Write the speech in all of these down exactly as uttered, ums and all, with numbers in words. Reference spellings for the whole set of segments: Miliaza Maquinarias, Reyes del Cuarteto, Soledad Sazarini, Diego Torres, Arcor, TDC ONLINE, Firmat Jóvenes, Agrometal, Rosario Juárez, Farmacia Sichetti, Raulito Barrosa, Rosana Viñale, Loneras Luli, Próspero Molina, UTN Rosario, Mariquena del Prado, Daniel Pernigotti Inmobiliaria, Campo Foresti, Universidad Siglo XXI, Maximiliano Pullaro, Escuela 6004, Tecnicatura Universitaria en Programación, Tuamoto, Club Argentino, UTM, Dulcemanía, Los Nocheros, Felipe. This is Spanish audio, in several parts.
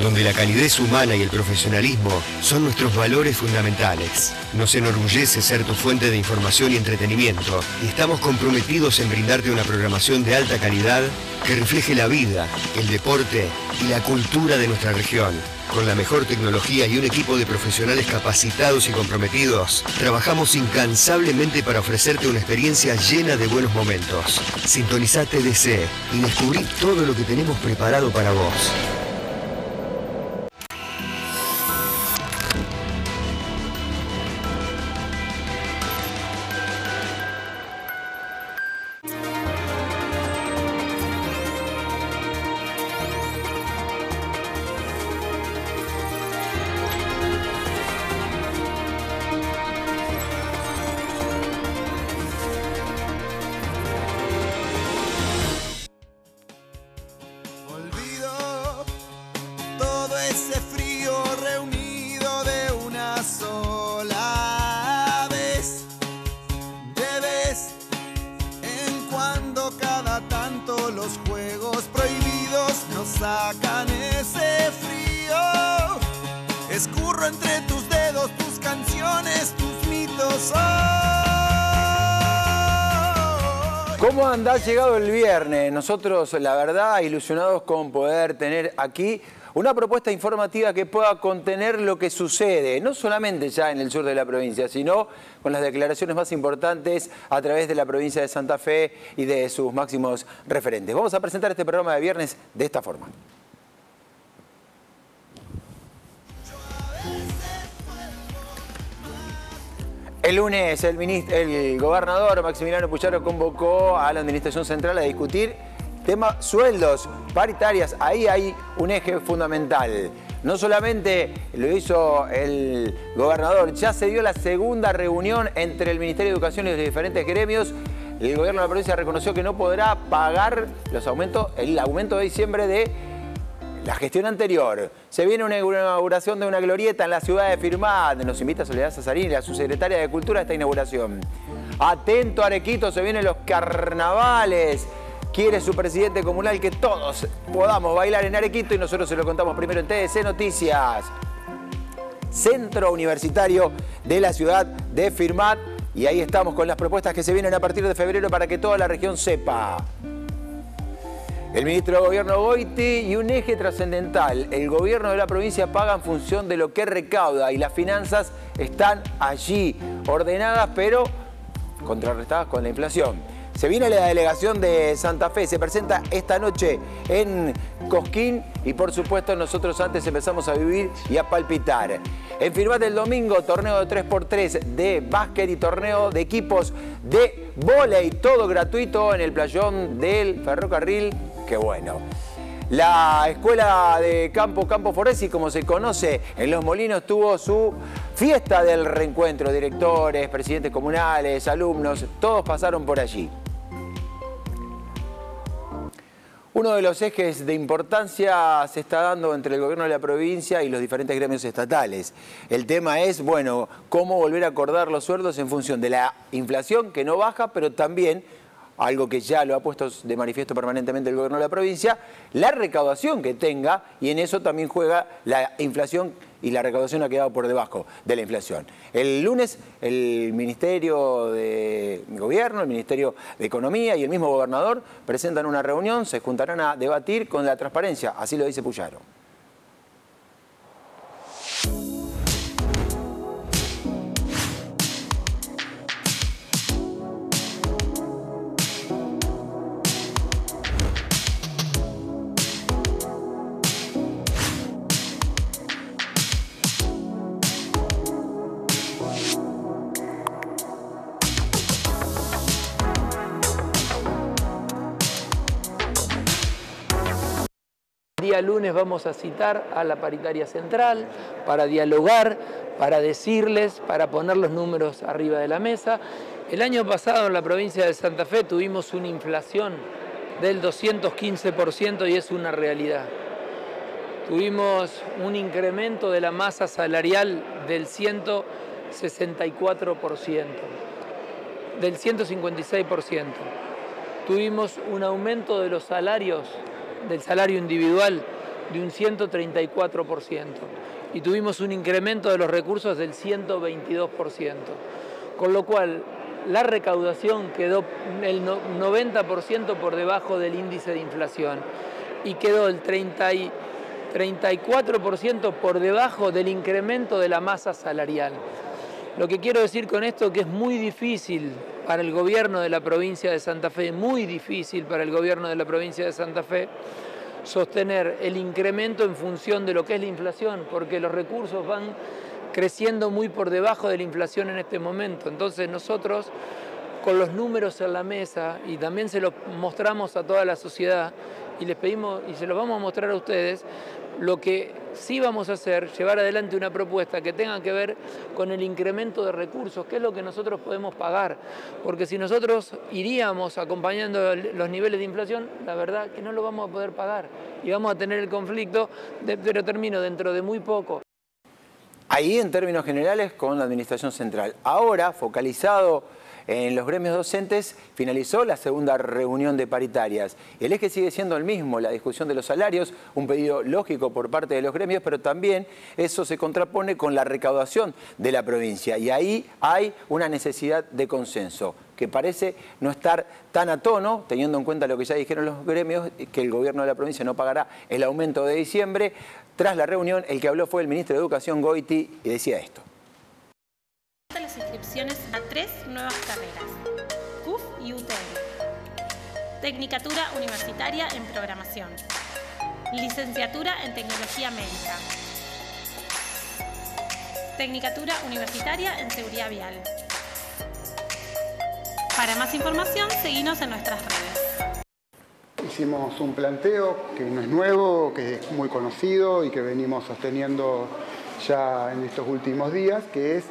donde la calidez humana y el profesionalismo son nuestros valores fundamentales. Nos enorgullece ser tu fuente de información y entretenimiento, y estamos comprometidos en brindarte una programación de alta calidad que refleje la vida, el deporte y la cultura de nuestra región. Con la mejor tecnología y un equipo de profesionales capacitados y comprometidos, trabajamos incansablemente para ofrecerte una experiencia llena de buenos momentos. Sintoniza T D C y descubrí todo lo que tenemos preparado para vos. Ha llegado el viernes, nosotros la verdad ilusionados con poder tener aquí una propuesta informativa que pueda contener lo que sucede, no solamente ya en el sur de la provincia, sino con las declaraciones más importantes a través de la provincia de Santa Fe y de sus máximos referentes. Vamos a presentar este programa de viernes de esta forma. El lunes el, ministro, el gobernador Maximiliano Pullaro convocó a la Administración Central a discutir tema sueldos, paritarias. Ahí hay un eje fundamental. No solamente lo hizo el gobernador, ya se dio la segunda reunión entre el Ministerio de Educación y los diferentes gremios. El gobierno de la provincia reconoció que no podrá pagar los aumentos, el aumento de diciembre de la gestión anterior. Se viene una inauguración de una glorieta en la ciudad de Firmat. Nos invita Soledad Sazarín, la subsecretaria de Cultura, a esta inauguración. Atento Arequito, se vienen los carnavales. Quiere su presidente comunal que todos podamos bailar en Arequito y nosotros se lo contamos primero en T D C Noticias. Centro Universitario de la ciudad de Firmat. Y ahí estamos con las propuestas que se vienen a partir de febrero para que toda la región sepa. El ministro de Gobierno Goiti y un eje trascendental. El gobierno de la provincia paga en función de lo que recauda y las finanzas están allí, ordenadas pero contrarrestadas con la inflación. Se viene la delegación de Santa Fe, se presenta esta noche en Cosquín y por supuesto nosotros antes empezamos a vivir y a palpitar. En Firmat el domingo, torneo de tres por tres de básquet y torneo de equipos de vóley, todo gratuito en el playón del ferrocarril. ¡Qué bueno! La escuela de campo, Campo Foresti, como se conoce, en Los Molinos tuvo su fiesta del reencuentro. Directores, presidentes comunales, alumnos, todos pasaron por allí. Uno de los ejes de importancia se está dando entre el gobierno de la provincia y los diferentes gremios estatales. El tema es, bueno, cómo volver a acordar los sueldos en función de la inflación, que no baja, pero también, algo que ya lo ha puesto de manifiesto permanentemente el gobierno de la provincia, la recaudación que tenga, y en eso también juega la inflación, y la recaudación ha quedado por debajo de la inflación. El lunes el Ministerio de Gobierno, el Ministerio de Economía y el mismo gobernador presentan una reunión, se juntarán a debatir con la transparencia, así lo dice Pullaro. Lunes vamos a citar a la paritaria central para dialogar, para decirles, para poner los números arriba de la mesa. El año pasado en la provincia de Santa Fe tuvimos una inflación del doscientos quince por ciento y es una realidad. Tuvimos un incremento de la masa salarial del ciento sesenta y cuatro por ciento, del ciento cincuenta y seis por ciento. Tuvimos un aumento de los salarios del salario individual de un ciento treinta y cuatro por ciento y tuvimos un incremento de los recursos del ciento veintidós por ciento, con lo cual la recaudación quedó el noventa por ciento por debajo del índice de inflación y quedó el treinta y cuatro por ciento por debajo del incremento de la masa salarial. Lo que quiero decir con esto es que es muy difícil para el gobierno de la provincia de Santa Fe, muy difícil para el gobierno de la provincia de Santa Fe sostener el incremento en función de lo que es la inflación, porque los recursos van creciendo muy por debajo de la inflación en este momento. Entonces nosotros, con los números en la mesa, y también se los mostramos a toda la sociedad, y les pedimos, y se los vamos a mostrar a ustedes, lo que sí vamos a hacer, llevar adelante una propuesta que tenga que ver con el incremento de recursos, que es lo que nosotros podemos pagar, porque si nosotros iríamos acompañando los niveles de inflación, la verdad que no lo vamos a poder pagar y vamos a tener el conflicto, de, pero termino, dentro de muy poco. Ahí en términos generales con la Administración Central. Ahora, focalizado en los gremios docentes, finalizó la segunda reunión de paritarias. El eje sigue siendo el mismo, la discusión de los salarios, un pedido lógico por parte de los gremios, pero también eso se contrapone con la recaudación de la provincia. Y ahí hay una necesidad de consenso, que parece no estar tan a tono, teniendo en cuenta lo que ya dijeron los gremios, que el gobierno de la provincia no pagará el aumento de diciembre. Tras la reunión, el que habló fue el ministro de Educación, Goiti, y decía esto. Las inscripciones a tres nuevas carreras, C U F y U T M, Tecnicatura Universitaria en Programación, Licenciatura en Tecnología Médica, Tecnicatura Universitaria en Seguridad Vial. Para más información, seguinos en nuestras redes. Hicimos un planteo que no es nuevo, que es muy conocido y que venimos sosteniendo ya en estos últimos días, que es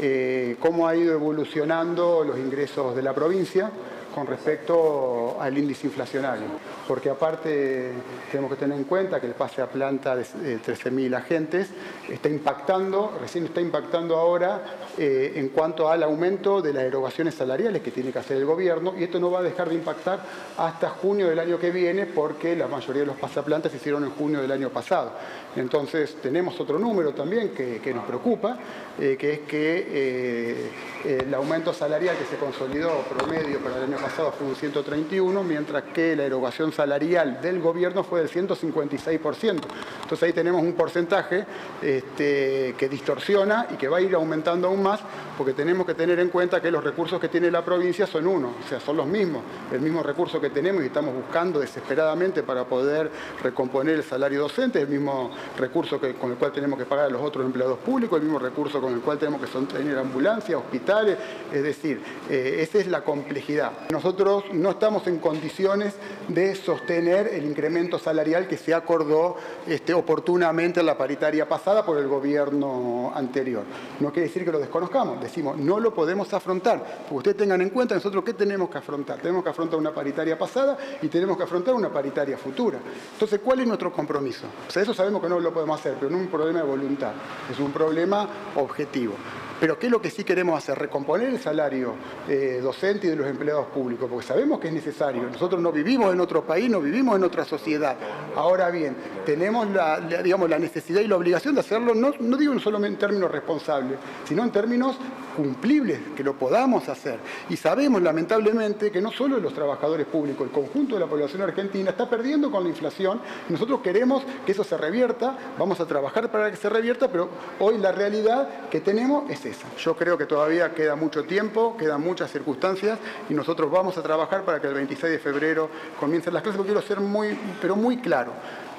eh, cómo ha ido evolucionando los ingresos de la provincia con respecto al índice inflacionario. Porque aparte tenemos que tener en cuenta que el pase a planta de trece mil agentes está impactando, recién está impactando ahora eh, en cuanto al aumento de las erogaciones salariales que tiene que hacer el gobierno, y esto no va a dejar de impactar hasta junio del año que viene, porque la mayoría de los pase a planta se hicieron en junio del año pasado. Entonces tenemos otro número también que, que nos preocupa, eh, que es que eh, el aumento salarial que se consolidó promedio para el año pasado fue un ciento treinta y uno, mientras que la erogación salarial del gobierno fue del ciento cincuenta y seis por ciento. Entonces ahí tenemos un porcentaje este, que distorsiona y que va a ir aumentando aún más, porque tenemos que tener en cuenta que los recursos que tiene la provincia son uno, o sea, son los mismos, el mismo recurso que tenemos y estamos buscando desesperadamente para poder recomponer el salario docente, el mismo recurso que, con el cual tenemos que pagar a los otros empleados públicos, el mismo recurso con el cual tenemos que sostener ambulancias, hospitales, es decir, eh, esa es la complejidad. Nosotros no estamos en condiciones de sostener el incremento salarial que se acordó este, oportunamente en la paritaria pasada por el gobierno anterior. No quiere decir que lo desconozcamos, decimos no lo podemos afrontar. Porque ustedes tengan en cuenta nosotros qué tenemos que afrontar. Tenemos que afrontar una paritaria pasada y tenemos que afrontar una paritaria futura. Entonces, ¿cuál es nuestro compromiso? O sea, eso sabemos que no lo podemos hacer, pero no es un problema de voluntad, es un problema objetivo. Pero ¿qué es lo que sí queremos hacer? Recomponer el salario eh, docente y de los empleados públicos, porque sabemos que es necesario. Nosotros no vivimos en otro país, no vivimos en otra sociedad. Ahora bien, tenemos la, la, digamos, la necesidad y la obligación de hacerlo, no, no digo solamente en términos responsables, sino en términos cumplibles, que lo podamos hacer. Y sabemos, lamentablemente, que no solo los trabajadores públicos, el conjunto de la población argentina está perdiendo con la inflación. Nosotros queremos que eso se revierta, vamos a trabajar para que se revierta, pero hoy la realidad que tenemos es esta. Yo creo que todavía queda mucho tiempo, quedan muchas circunstancias y nosotros vamos a trabajar para que el veintiséis de febrero comiencen las clases, porque quiero ser muy, pero muy claro.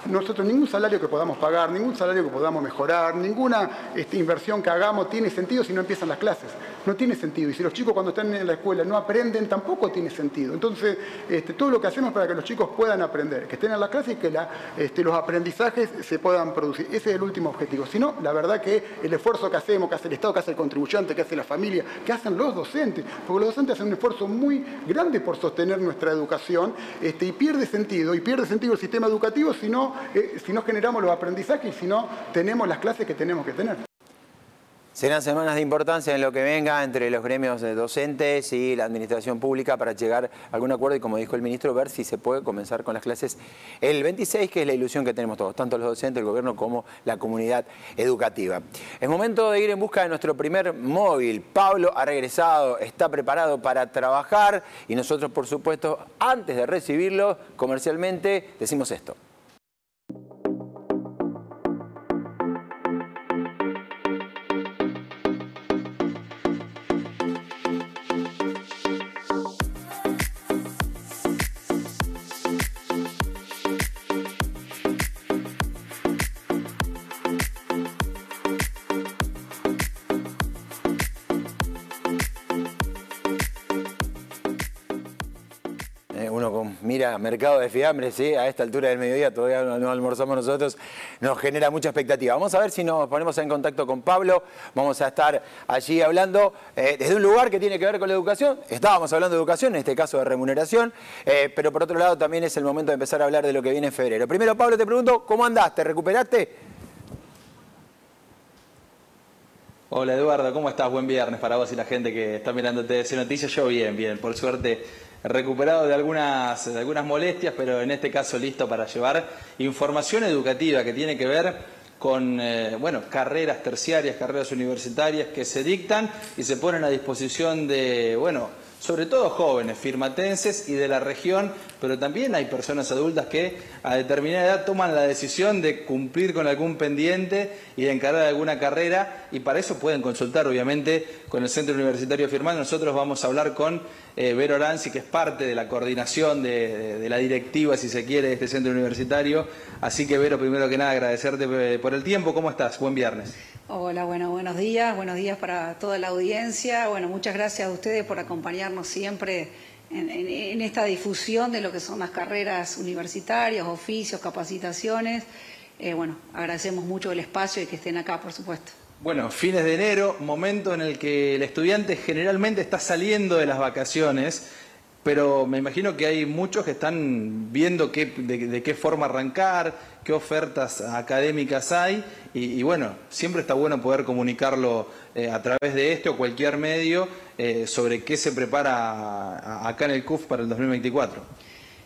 Nosotros ningún salario que podamos pagar, ningún salario que podamos mejorar, ninguna este, inversión que hagamos tiene sentido si no empiezan las clases. No tiene sentido. Y si los chicos cuando están en la escuela no aprenden, tampoco tiene sentido. Entonces, este, todo lo que hacemos es para que los chicos puedan aprender, que estén en las clases y que la, este, los aprendizajes se puedan producir. Ese es el último objetivo. Si no, la verdad que el esfuerzo que hacemos, que hace el Estado, que hace el contribuyente, que hace la familia, que hacen los docentes, porque los docentes hacen un esfuerzo muy grande por sostener nuestra educación este, y pierde sentido, y pierde sentido el sistema educativo si no Eh, si no generamos los aprendizajes y si no tenemos las clases que tenemos que tener. Serán semanas de importancia en lo que venga entre los gremios docentes y la administración pública para llegar a algún acuerdo y, como dijo el ministro, ver si se puede comenzar con las clases el veintiséis, que es la ilusión que tenemos todos, tanto los docentes, el gobierno como la comunidad educativa. Es momento de ir en busca de nuestro primer móvil. Pablo ha regresado, está preparado para trabajar y nosotros, por supuesto, antes de recibirlo comercialmente, decimos esto. Mira, mercado de fiambres, ¿sí? A esta altura del mediodía, todavía no almorzamos nosotros, nos genera mucha expectativa. Vamos a ver si nos ponemos en contacto con Pablo, vamos a estar allí hablando eh, desde un lugar que tiene que ver con la educación. Estábamos hablando de educación, en este caso de remuneración, eh, pero por otro lado también es el momento de empezar a hablar de lo que viene en febrero. Primero, Pablo, te pregunto, ¿cómo andás? ¿Te recuperaste? Hola, Eduardo, ¿cómo estás? Buen viernes para vos y la gente que está mirando T D C Noticias. Yo bien, bien, por suerte. Recuperado de algunas, de algunas molestias, pero en este caso listo para llevar información educativa que tiene que ver con eh, bueno, carreras terciarias, carreras universitarias que se dictan y se ponen a disposición de, bueno, sobre todo jóvenes firmatenses y de la región, pero también hay personas adultas que a determinada edad toman la decisión de cumplir con algún pendiente y de encarar alguna carrera, y para eso pueden consultar obviamente con el Centro Universitario Firmat. Nosotros vamos a hablar con eh, Vero Aranzi, que es parte de la coordinación de, de, de la directiva, si se quiere, de este Centro Universitario. Así que, Vero, primero que nada agradecerte por el tiempo. ¿Cómo estás? Buen viernes. Hola, bueno, buenos días, buenos días para toda la audiencia. Bueno, muchas gracias a ustedes por acompañarnos siempre en, en, en esta difusión de lo que son las carreras universitarias, oficios, capacitaciones. Eh, bueno, agradecemos mucho el espacio y que estén acá, por supuesto. Bueno, fines de enero, momento en el que el estudiante generalmente está saliendo de las vacaciones, pero me imagino que hay muchos que están viendo qué, de, de qué forma arrancar, qué ofertas académicas hay, y, y bueno, siempre está bueno poder comunicarlo eh, a través de este o cualquier medio eh, sobre qué se prepara acá en el C U F para el dos mil veinticuatro.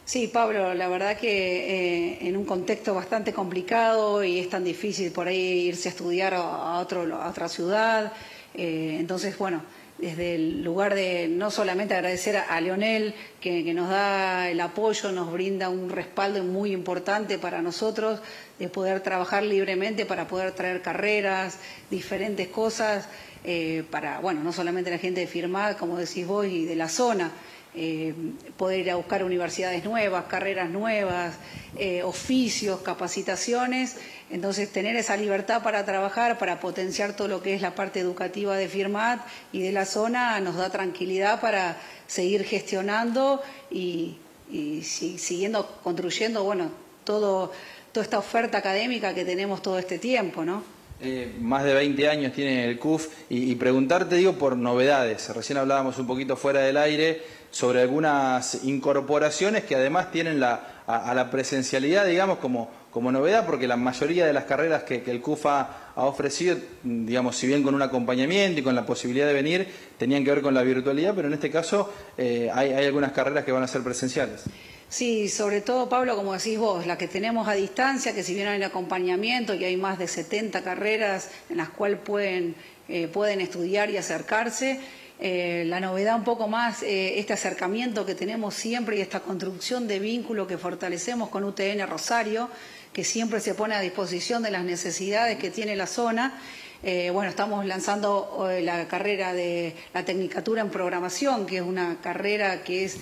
Sí, Pablo, la verdad que eh, en un contexto bastante complicado y es tan difícil por ahí irse a estudiar a, otro, a otra ciudad, eh, entonces bueno, desde el lugar de no solamente agradecer a Leonel, que, que nos da el apoyo, nos brinda un respaldo muy importante para nosotros, de poder trabajar libremente para poder traer carreras, diferentes cosas, eh, para, bueno, no solamente la gente de Firmat, como decís vos, y de la zona, eh, poder ir a buscar universidades nuevas, carreras nuevas, eh, oficios, capacitaciones. Entonces, tener esa libertad para trabajar, para potenciar todo lo que es la parte educativa de Firmat y de la zona, nos da tranquilidad para seguir gestionando y, y siguiendo construyendo, bueno, todo, toda esta oferta académica que tenemos todo este tiempo, ¿no? Eh, más de veinte años tiene el C U F y, y preguntarte, digo, por novedades. Recién hablábamos un poquito fuera del aire sobre algunas incorporaciones que además tienen la, a, a la presencialidad, digamos, como... como novedad, porque la mayoría de las carreras que, que el C U F ha, ha ofrecido, digamos, si bien con un acompañamiento y con la posibilidad de venir, tenían que ver con la virtualidad, pero en este caso eh, hay, hay algunas carreras que van a ser presenciales. Sí, sobre todo, Pablo, como decís vos, la que tenemos a distancia, que si bien hay el acompañamiento y hay más de setenta carreras en las cuales pueden, eh, pueden estudiar y acercarse, eh, la novedad un poco más, eh, este acercamiento que tenemos siempre y esta construcción de vínculo que fortalecemos con U T N Rosario, que siempre se pone a disposición de las necesidades que tiene la zona. Eh, bueno, estamos lanzando eh, la carrera de la Tecnicatura en Programación, que es una carrera que es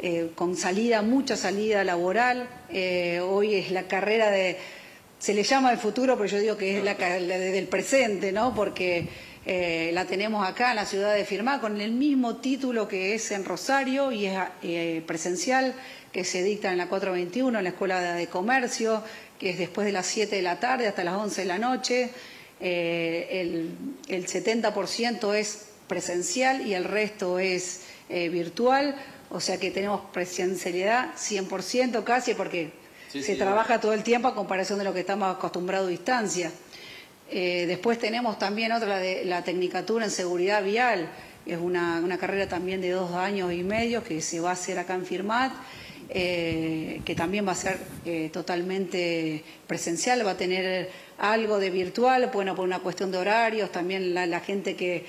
eh, con salida, mucha salida laboral. Eh, hoy es la carrera de, se le llama el futuro, pero yo digo que es la, la del presente, ¿no? Porque eh, la tenemos acá en la ciudad de Firmat, con el mismo título que es en Rosario y es eh, presencial, que se dicta en la cuatrocientos veintiuno, en la Escuela de Comercio, que es después de las siete de la tarde hasta las once de la noche. Eh, el, el setenta por ciento es presencial y el resto es eh, virtual, o sea que tenemos presencialidad cien por ciento casi, porque sí, se sí, trabaja sí. todo el tiempo a comparación de lo que estamos acostumbrados a distancia. Eh, después tenemos también otra de la Tecnicatura en Seguridad Vial, es una, una carrera también de dos años y medio que se va a hacer acá en Firmat, eh, que también va a ser eh, totalmente presencial, va a tener algo de virtual, bueno, por una cuestión de horarios, también la, la gente que,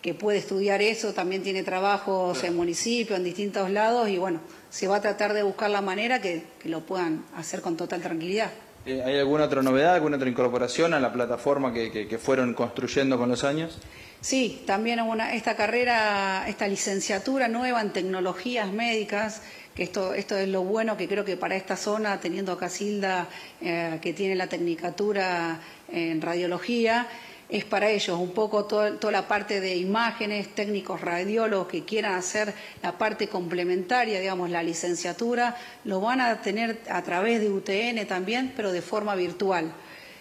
que puede estudiar eso también tiene trabajos en municipio, en distintos lados, y bueno, se va a tratar de buscar la manera que, que lo puedan hacer con total tranquilidad. ¿Hay alguna otra novedad, alguna otra incorporación a la plataforma que, que, que fueron construyendo con los años? Sí, también una, esta carrera, esta licenciatura nueva en tecnologías médicas, que esto, esto es lo bueno que creo que para esta zona, teniendo a Casilda, eh, que tiene la tecnicatura en radiología, es para ellos un poco todo, toda la parte de imágenes, técnicos radiólogos que quieran hacer la parte complementaria, digamos, la licenciatura, lo van a tener a través de U T N también, pero de forma virtual.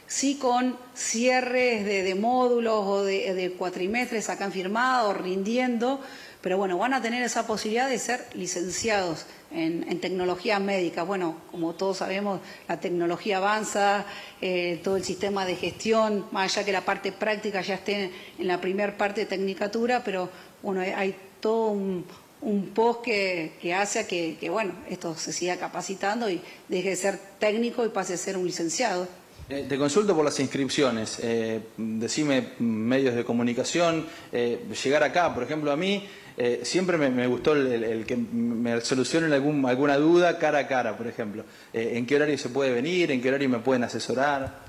Sí, con cierres de, de módulos o de, de cuatrimestres acá en Firmat, rindiendo, pero bueno, van a tener esa posibilidad de ser licenciados en, en tecnología médica. Bueno, como todos sabemos, la tecnología avanza, eh, todo el sistema de gestión, más allá que la parte práctica ya esté en, en la primera parte de tecnicatura, pero bueno, hay todo un, un post que, que hace a que, que, bueno, esto se siga capacitando y deje de ser técnico y pase a ser un licenciado. Eh, te consulto por las inscripciones, eh, decime medios de comunicación, eh, llegar acá, por ejemplo, a mí, eh, siempre me, me gustó el, el, el que me solucionen algún, alguna duda cara a cara, por ejemplo. Eh, ¿En qué horario se puede venir? ¿En qué horario me pueden asesorar?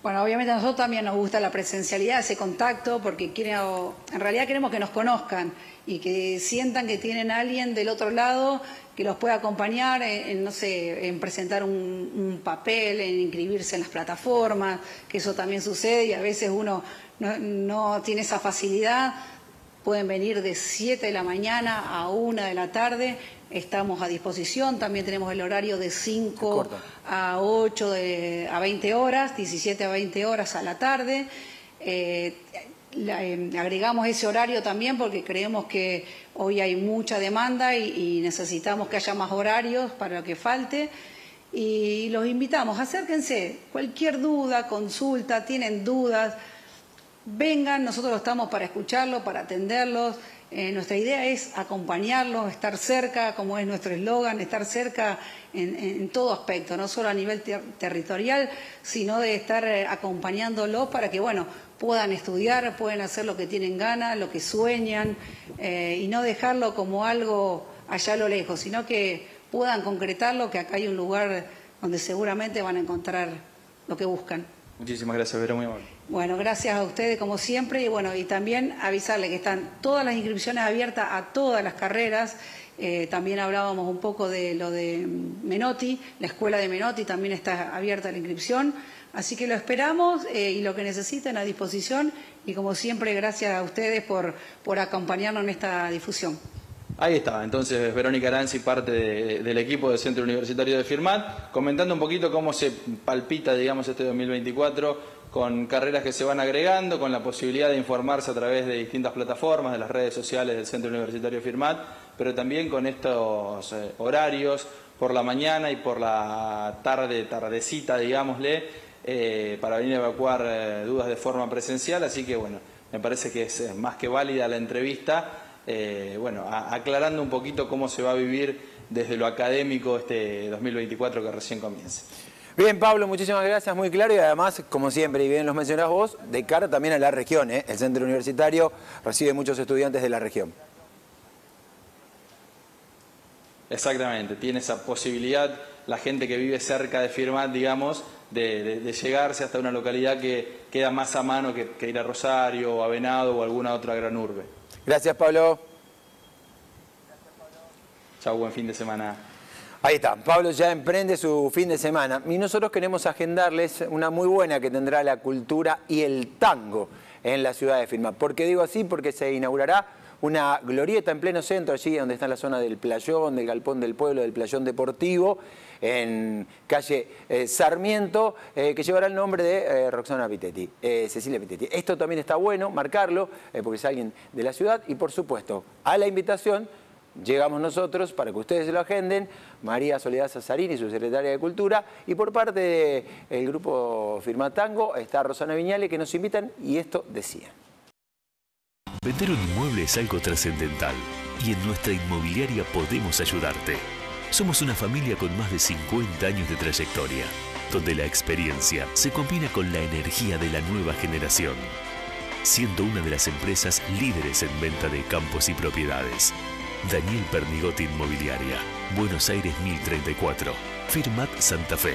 Bueno, obviamente a nosotros también nos gusta la presencialidad, ese contacto, porque quiero, en realidad queremos que nos conozcan y que sientan que tienen a alguien del otro lado que los pueda acompañar en, en, no sé, en presentar un, un papel, en inscribirse en las plataformas, que eso también sucede y a veces uno no, no tiene esa facilidad. Pueden venir de siete de la mañana a una de la tarde, estamos a disposición, también tenemos el horario de cinco a ocho de, a veinte horas, diecisiete a veinte horas a la tarde. Eh, La, eh, agregamos ese horario también porque creemos que hoy hay mucha demanda y, y necesitamos que haya más horarios para lo que falte y los invitamos, acérquense, cualquier duda, consulta, tienen dudas, vengan, nosotros estamos para escucharlos, para atenderlos, eh, nuestra idea es acompañarlos, estar cerca, como es nuestro eslogan, estar cerca en, en todo aspecto, no solo a nivel ter territorial, sino de estar eh, acompañándolos para que, bueno, puedan estudiar, pueden hacer lo que tienen ganas, lo que sueñan, eh, y no dejarlo como algo allá a lo lejos, sino que puedan concretarlo, que acá hay un lugar donde seguramente van a encontrar lo que buscan. Muchísimas gracias, Vera, muy amable. Bueno, gracias a ustedes como siempre, y bueno, y también avisarles que están todas las inscripciones abiertas a todas las carreras. Eh, también hablábamos un poco de lo de Menotti, la escuela de Menotti también está abierta la inscripción. Así que lo esperamos eh, y lo que necesiten a disposición y como siempre gracias a ustedes por, por acompañarnos en esta difusión. Ahí está, entonces Verónica Aranzi, parte de, del equipo del Centro Universitario de Firmat, comentando un poquito cómo se palpita, digamos, este dos mil veinticuatro con carreras que se van agregando, con la posibilidad de informarse a través de distintas plataformas, de las redes sociales del Centro Universitario Firmat, pero también con estos eh, horarios por la mañana y por la tarde, tardecita, digámosle, Eh, para venir a evacuar eh, dudas de forma presencial, así que bueno, me parece que es más que válida la entrevista, eh, bueno, a, aclarando un poquito cómo se va a vivir desde lo académico este dos mil veinticuatro que recién comienza. Bien, Pablo, muchísimas gracias, muy claro, y además, como siempre, y bien los mencionás vos, de cara también a la región, ¿eh? El Centro Universitario recibe muchos estudiantes de la región. Exactamente, tiene esa posibilidad la gente que vive cerca de Firmat, digamos, de, de, de llegarse hasta una localidad que queda más a mano que, que ir a Rosario o a Venado o alguna otra gran urbe. Gracias, Pablo. Gracias, Pablo. Chau, buen fin de semana. Ahí está, Pablo ya emprende su fin de semana y nosotros queremos agendarles una muy buena que tendrá la cultura y el tango en la ciudad de Firmat. ¿Por qué digo así? Porque se inaugurará una glorieta en pleno centro, allí donde está la zona del Playón, del Galpón del Pueblo, del Playón Deportivo, en calle eh, Sarmiento, eh, que llevará el nombre de eh, Roxana Pitetti, eh, Cecilia Pitetti. Esto también está bueno, marcarlo, eh, porque es alguien de la ciudad, y por supuesto, a la invitación llegamos nosotros para que ustedes se lo agenden, María Soledad Sazarini, su secretaria de Cultura, y por parte del grupo Firmatango está Rosana Viñale, que nos invitan y esto decía. Vender un inmueble es algo trascendental y en nuestra inmobiliaria podemos ayudarte. Somos una familia con más de cincuenta años de trayectoria, donde la experiencia se combina con la energía de la nueva generación, siendo una de las empresas líderes en venta de campos y propiedades. Daniel Pernigotti Inmobiliaria, Buenos Aires mil treinta y cuatro, Firmat Santa Fe.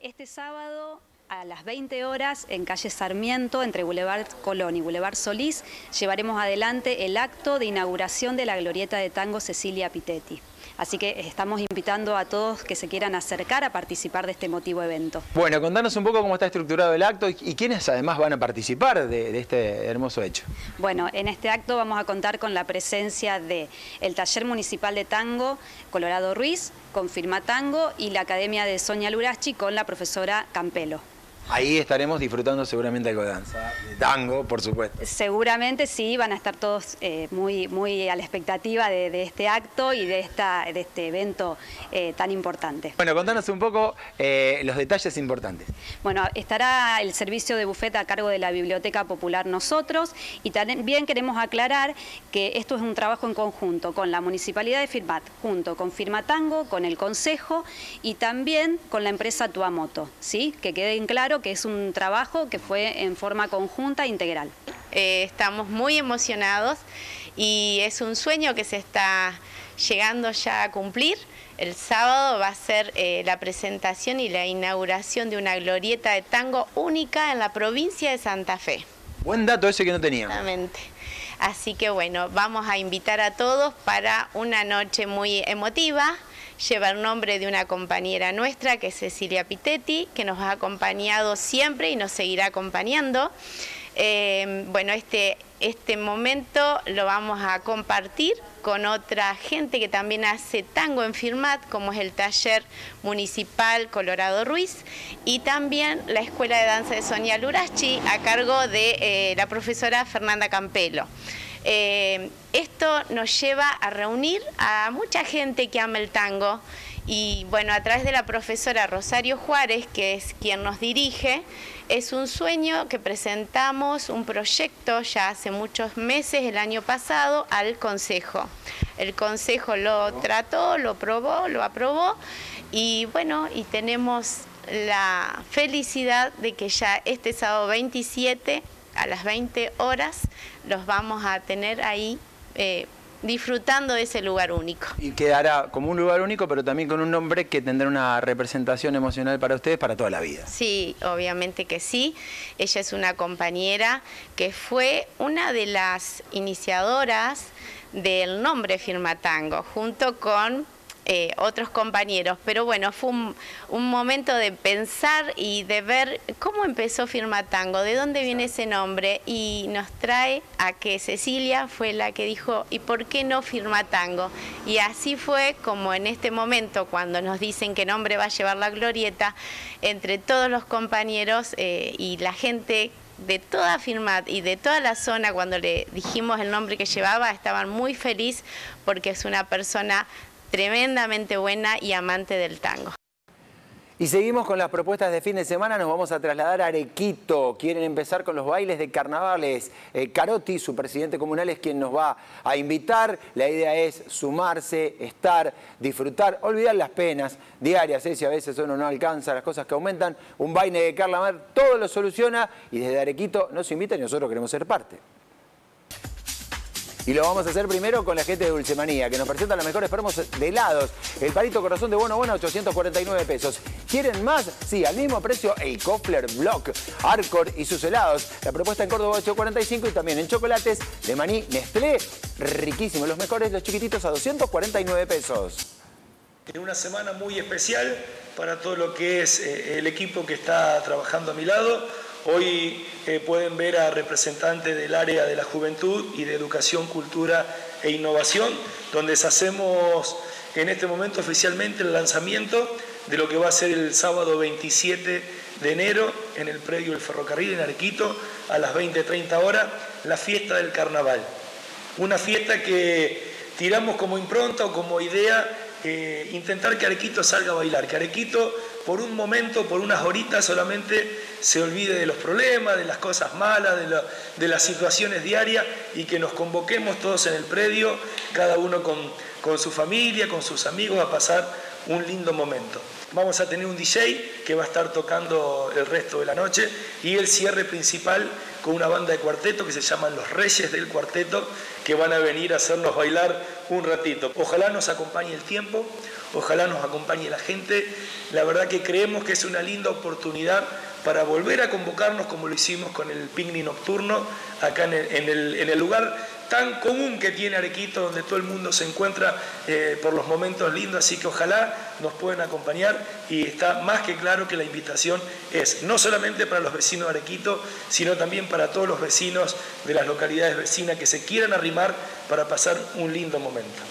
Este sábado a las veinte horas en calle Sarmiento, entre Boulevard Colón y Boulevard Solís, llevaremos adelante el acto de inauguración de la glorieta de tango Cecilia Pitetti. Así que estamos invitando a todos que se quieran acercar a participar de este emotivo evento. Bueno, contanos un poco cómo está estructurado el acto y, y quiénes además van a participar de, de este hermoso hecho. Bueno, en este acto vamos a contar con la presencia de el Taller Municipal de Tango Colorado Ruiz, con Firmatango, y la Academia de Sonia Lurachi con la profesora Campelo. Ahí estaremos disfrutando seguramente algo de danza, de tango, por supuesto. Seguramente sí, van a estar todos eh, muy, muy a la expectativa de, de este acto y de, esta, de este evento eh, tan importante. Bueno, contanos un poco eh, los detalles importantes. Bueno, estará el servicio de buffet a cargo de la Biblioteca Popular Nosotros, y también queremos aclarar que esto es un trabajo en conjunto con la Municipalidad de Firmat, junto con Firmatango, con el Consejo y también con la empresa Tuamoto, ¿sí? Que queden claro que es un trabajo que fue en forma conjunta e integral. Eh, estamos muy emocionados y es un sueño que se está llegando ya a cumplir. El sábado va a ser eh, la presentación y la inauguración de una glorieta de tango única en la provincia de Santa Fe. Buen dato ese que no teníamos. Exactamente. Así que bueno, vamos a invitar a todos para una noche muy emotiva. Lleva el nombre de una compañera nuestra, que es Cecilia Pitetti, que nos ha acompañado siempre y nos seguirá acompañando. Eh, bueno, este, este momento lo vamos a compartir con otra gente que también hace tango en Firmat, como es el Taller Municipal Colorado Ruiz, y también la Escuela de Danza de Sonia Lurachi, a cargo de eh, la profesora Fernanda Campelo. Eh, esto nos lleva a reunir a mucha gente que ama el tango y bueno, a través de la profesora Rosario Juárez, que es quien nos dirige, es un sueño que presentamos, un proyecto ya hace muchos meses, el año pasado, al Consejo. El Consejo lo trató, lo probó, lo aprobó y bueno, y tenemos la felicidad de que ya este sábado veintisiete a las veinte horas los vamos a tener ahí eh, disfrutando de ese lugar único. Y quedará como un lugar único, pero también con un nombre que tendrá una representación emocional para ustedes para toda la vida. Sí, obviamente que sí. Ella es una compañera que fue una de las iniciadoras del nombre Firmatango, junto con Eh, otros compañeros, pero bueno, fue un, un momento de pensar y de ver cómo empezó Firmatango, de dónde viene ese nombre, y nos trae a que Cecilia fue la que dijo, ¿y por qué no Firmatango? Y así fue como en este momento, cuando nos dicen qué nombre va a llevar la glorieta, entre todos los compañeros eh, y la gente de toda Firmat y de toda la zona, cuando le dijimos el nombre que llevaba, estaban muy felices porque es una persona tremendamente buena y amante del tango. Y seguimos con las propuestas de fin de semana, nos vamos a trasladar a Arequito. Quieren empezar con los bailes de carnavales. Eh, Carotti, su presidente comunal, es quien nos va a invitar. La idea es sumarse, estar, disfrutar, olvidar las penas diarias, ¿eh? Si a veces uno no alcanza las cosas que aumentan. Un baile de carnaval todo lo soluciona y desde Arequito nos invitan y nosotros queremos ser parte. Y lo vamos a hacer primero con la gente de Dulcemanía, que nos presenta los mejores promos de helados. El palito corazón de bono bueno, ochocientos cuarenta y nueve pesos. ¿Quieren más? Sí, al mismo precio el Koffler Block, Arcor y sus helados. La propuesta en Córdoba ochocientos cuarenta y cinco y también en chocolates de maní Nestlé. Riquísimos, los mejores, los chiquititos a doscientos cuarenta y nueve pesos. En una semana muy especial para todo lo que es eh, el equipo que está trabajando a mi lado. Hoy eh, pueden ver a representantes del área de la juventud y de educación, cultura e innovación, donde hacemos en este momento oficialmente el lanzamiento de lo que va a ser el sábado veintisiete de enero en el predio del ferrocarril en Arequito a las veinte treinta horas, la fiesta del carnaval. una fiesta que tiramos como impronta o como idea, eh, intentar que Arequito salga a bailar, que Arequito por un momento, por unas horitas solamente se olvide de los problemas, de las cosas malas, de, la, de las situaciones diarias, y que nos convoquemos todos en el predio, cada uno con, con su familia, con sus amigos, a pasar un lindo momento. Vamos a tener un D J que va a estar tocando el resto de la noche, y el cierre principal con una banda de cuarteto que se llaman Los Reyes del Cuarteto, que van a venir a hacernos bailar un ratito. Ojalá nos acompañe el tiempo, ojalá nos acompañe la gente. La verdad que creemos que es una linda oportunidad para volver a convocarnos, como lo hicimos con el picnic nocturno, acá en el, en el, en el lugar tan común que tiene Arequito, donde todo el mundo se encuentra eh, por los momentos lindos, así que ojalá nos puedan acompañar, y está más que claro que la invitación es no solamente para los vecinos de Arequito, sino también para todos los vecinos de las localidades vecinas que se quieran arrimar para pasar un lindo momento.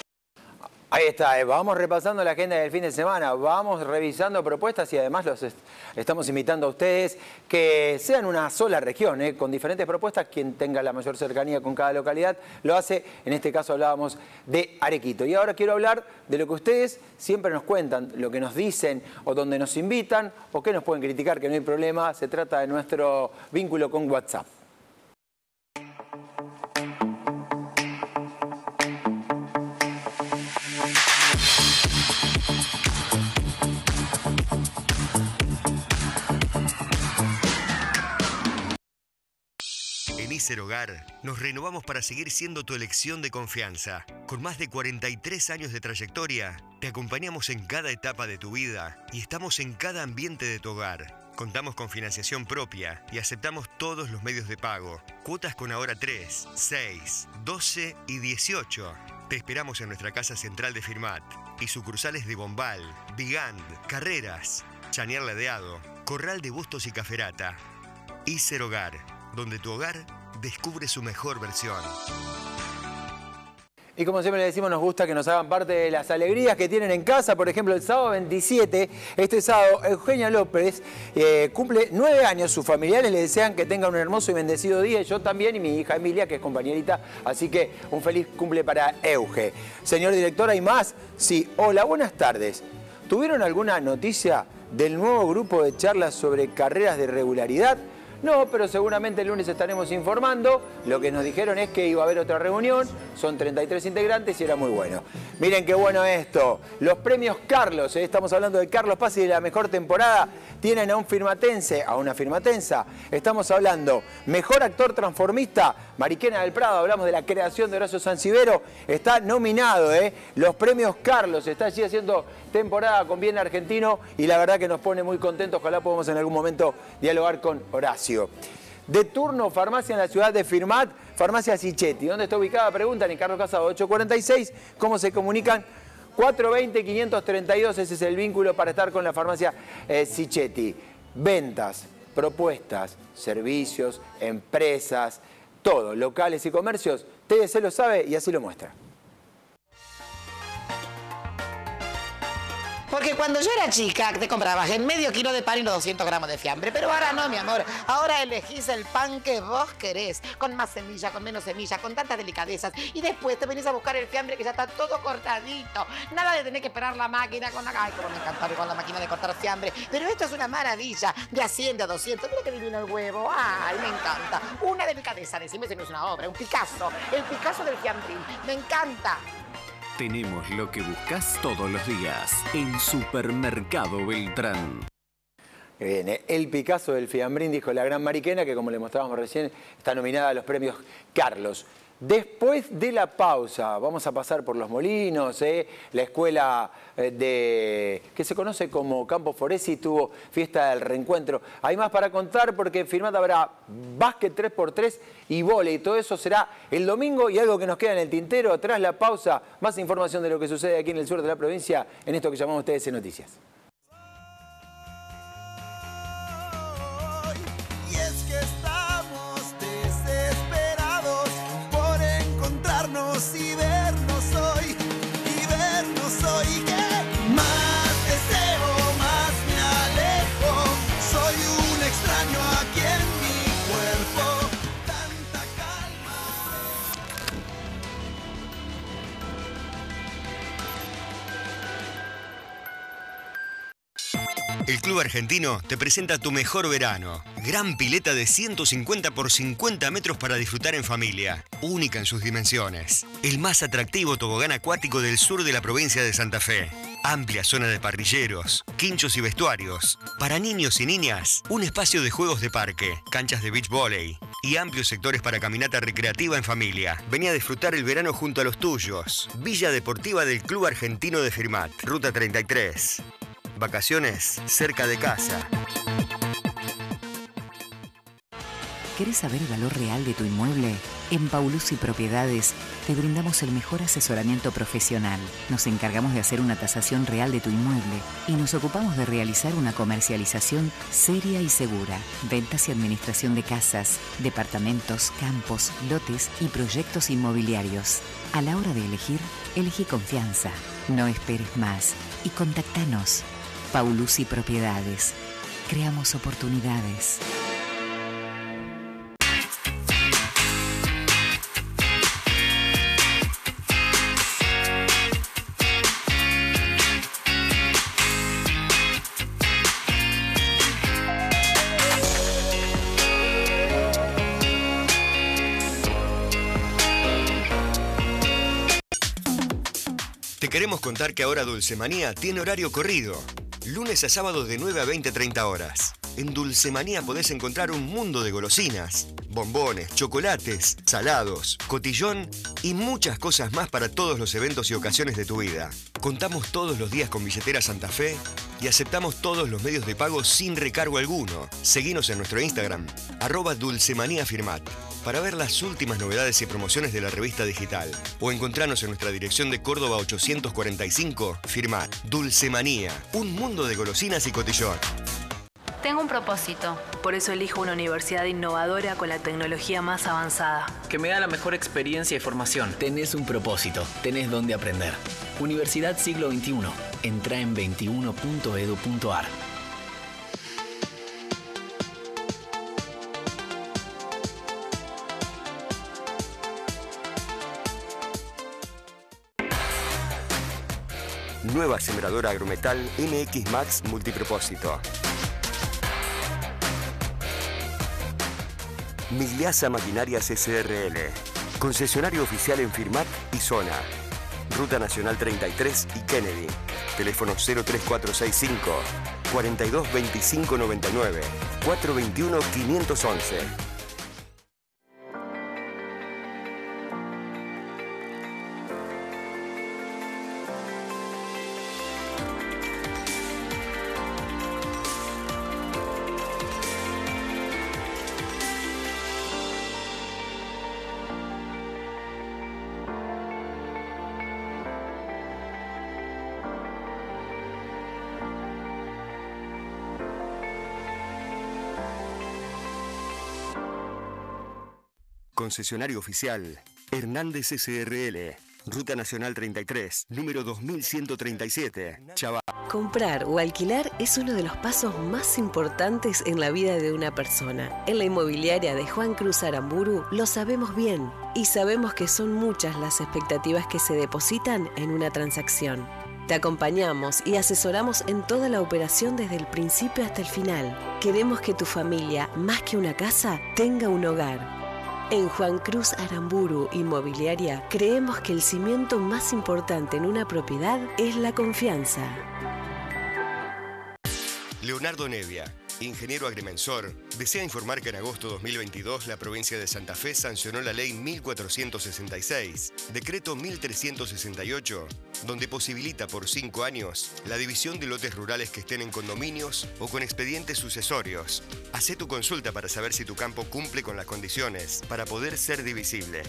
Ahí está, eh, vamos repasando la agenda del fin de semana, vamos revisando propuestas, y además los est estamos invitando a ustedes que sean una sola región, eh, con diferentes propuestas. Quien tenga la mayor cercanía con cada localidad lo hace. En este caso hablábamos de Arequito, y ahora quiero hablar de lo que ustedes siempre nos cuentan, lo que nos dicen o donde nos invitan o que nos pueden criticar, que no hay problema. Se trata de nuestro vínculo con WhatsApp. Icer Hogar, nos renovamos para seguir siendo tu elección de confianza. Con más de cuarenta y tres años de trayectoria, te acompañamos en cada etapa de tu vida y estamos en cada ambiente de tu hogar. Contamos con financiación propia y aceptamos todos los medios de pago. Cuotas con ahora tres, seis, doce y dieciocho. Te esperamos en nuestra casa central de Firmat y sucursales de Bombal, Vigand, Carreras, Chañar Ladeado, Corral de Bustos y Caferata. Icer Hogar, donde tu hogar descubre su mejor versión. Y como siempre le decimos, nos gusta que nos hagan parte de las alegrías que tienen en casa. Por ejemplo, el sábado veintisiete, este sábado, Eugenia López eh, cumple nueve años. Sus familiares le desean que tenga un hermoso y bendecido día. Yo también, y mi hija Emilia, que es compañerita. Así que un feliz cumple para Euge. Señor director, ¿hay más? Sí. Hola, buenas tardes. ¿Tuvieron alguna noticia del nuevo grupo de charlas sobre carreras de regularidad? No, pero seguramente el lunes estaremos informando. Lo que nos dijeron es que iba a haber otra reunión. Son treinta y tres integrantes y era muy bueno. Miren qué bueno esto. Los premios Carlos, eh, estamos hablando de Carlos Paz y de la mejor temporada. Tienen a un firmatense, a una firmatensa. Estamos hablando mejor actor transformista, Mariquena del Prado. Hablamos de la creación de Horacio Sansivero. Está nominado, eh. Los premios Carlos. Está allí haciendo temporada con Bien Argentino y la verdad que nos pone muy contentos. Ojalá podamos en algún momento dialogar con Horacio. De turno, farmacia en la ciudad de Firmat, Farmacia Sichetti. ¿Dónde está ubicada? Preguntan en Carlos Casado, ocho cuarenta y seis. ¿Cómo se comunican? cuatro veinte, quinientos treinta y dos. Ese es el vínculo para estar con la Farmacia eh, Sichetti. Ventas, propuestas, servicios, empresas, todo, locales y comercios. T D C lo sabe y así lo muestra. Porque cuando yo era chica, te comprabas el medio kilo de pan y los doscientos gramos de fiambre. Pero ahora no, mi amor. Ahora elegís el pan que vos querés. Con más semilla, con menos semilla, con tantas delicadezas. Y después te venís a buscar el fiambre que ya está todo cortadito. Nada de tener que esperar la máquina con la... Ay, cómo me encantaba con la máquina de cortar fiambre. Pero esto es una maravilla. De a cien, de a doscientos. Mira que divino el huevo. Ay, me encanta. Una delicadeza. Decime si no es una obra. Un Picasso. El Picasso del fiambrín. Me encanta. Tenemos lo que buscas todos los días en Supermercado Beltrán. Bien, el Picasso del fiambrín, dijo la gran Mariquena, que como le mostrábamos recién, está nominada a los premios Carlos. Después de la pausa, vamos a pasar por Los Molinos, ¿eh? La escuela de que se conoce como Campo Foresti tuvo fiesta del reencuentro. Hay más para contar porque en Firmat habrá básquet tres por tres y vóley. Todo eso será el domingo y algo que nos queda en el tintero. Tras la pausa, más información de lo que sucede aquí en el sur de la provincia en esto que llamamos T D C Noticias. Y vernos hoy, y vernos hoy, que más deseo, más me alejo, soy un extraño aquí en mi cuerpo, tanta calma. El Club Argentino te presenta tu mejor verano. Gran pileta de ciento cincuenta por cincuenta metros para disfrutar en familia. Única en sus dimensiones. El más atractivo tobogán acuático del sur de la provincia de Santa Fe. Amplia zona de parrilleros, quinchos y vestuarios. Para niños y niñas, un espacio de juegos de parque, canchas de beach volley y amplios sectores para caminata recreativa en familia. Vení a disfrutar el verano junto a los tuyos. Villa Deportiva del Club Argentino de Firmat, Ruta treinta y tres. Vacaciones cerca de casa. ¿Querés saber el valor real de tu inmueble? En Paulus y Propiedades te brindamos el mejor asesoramiento profesional. Nos encargamos de hacer una tasación real de tu inmueble y nos ocupamos de realizar una comercialización seria y segura. Ventas y administración de casas, departamentos, campos, lotes y proyectos inmobiliarios. A la hora de elegir, elegí confianza. No esperes más y contactanos. Paulus y Propiedades. Creamos oportunidades. Queremos contar que ahora Dulcemanía tiene horario corrido. Lunes a sábado de nueve a veinte treinta horas. En Dulcemanía podés encontrar un mundo de golosinas, bombones, chocolates, salados, cotillón y muchas cosas más para todos los eventos y ocasiones de tu vida. Contamos todos los días con billetera Santa Fe y aceptamos todos los medios de pago sin recargo alguno. Seguinos en nuestro Instagram, arroba Dulcemanía Firmat, para ver las últimas novedades y promociones de la revista digital. O encontrarnos en nuestra dirección de Córdoba ochocientos cuarenta y cinco, Firmat. Dulcemanía, un mundo de golosinas y cotillón. Tengo un propósito. Por eso elijo una universidad innovadora con la tecnología más avanzada. Que me da la mejor experiencia y formación. Tenés un propósito. Tenés dónde aprender. Universidad Siglo veintiuno. Entrá en veintiuno punto edu punto ar. Nueva sembradora agrometal M X Max multipropósito. Miliaza Maquinarias S R L, concesionario oficial en Firmat y zona. Ruta Nacional treinta y tres y Kennedy. Teléfono cero tres cuatro seis cinco, cuatro dos dos cinco nueve nueve, cuatro dos uno cinco uno uno. Concesionario oficial Hernández S R L, Ruta Nacional treinta y tres, número dos mil ciento treinta y siete, Chabá. Comprar o alquilar es uno de los pasos más importantes en la vida de una persona. En la inmobiliaria de Juan Cruz Aramburu lo sabemos bien y sabemos que son muchas las expectativas que se depositan en una transacción. Te acompañamos y asesoramos en toda la operación desde el principio hasta el final. Queremos que tu familia, más que una casa, tenga un hogar. En Juan Cruz Aramburu Inmobiliaria creemos que el cimiento más importante en una propiedad es la confianza. Leonardo Nevia, ingeniero agrimensor, desea informar que en agosto de dos mil veintidós la provincia de Santa Fe sancionó la ley mil cuatrocientos sesenta y seis, decreto mil trescientos sesenta y ocho, donde posibilita por cinco años la división de lotes rurales que estén en condominios o con expedientes sucesorios. Hacé tu consulta para saber si tu campo cumple con las condiciones para poder ser divisible.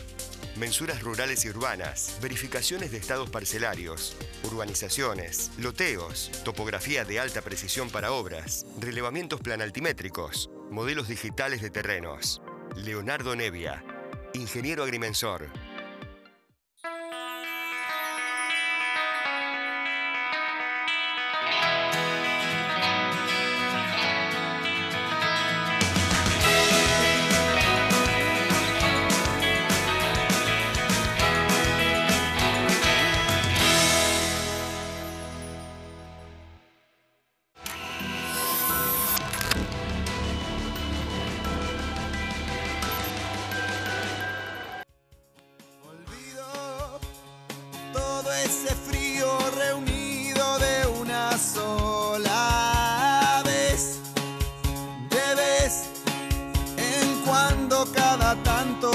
Mensuras rurales y urbanas, verificaciones de estados parcelarios, urbanizaciones, loteos, topografía de alta precisión para obras, relevamientos planaltimétricos, modelos digitales de terrenos. Leonardo Nevia, ingeniero agrimensor.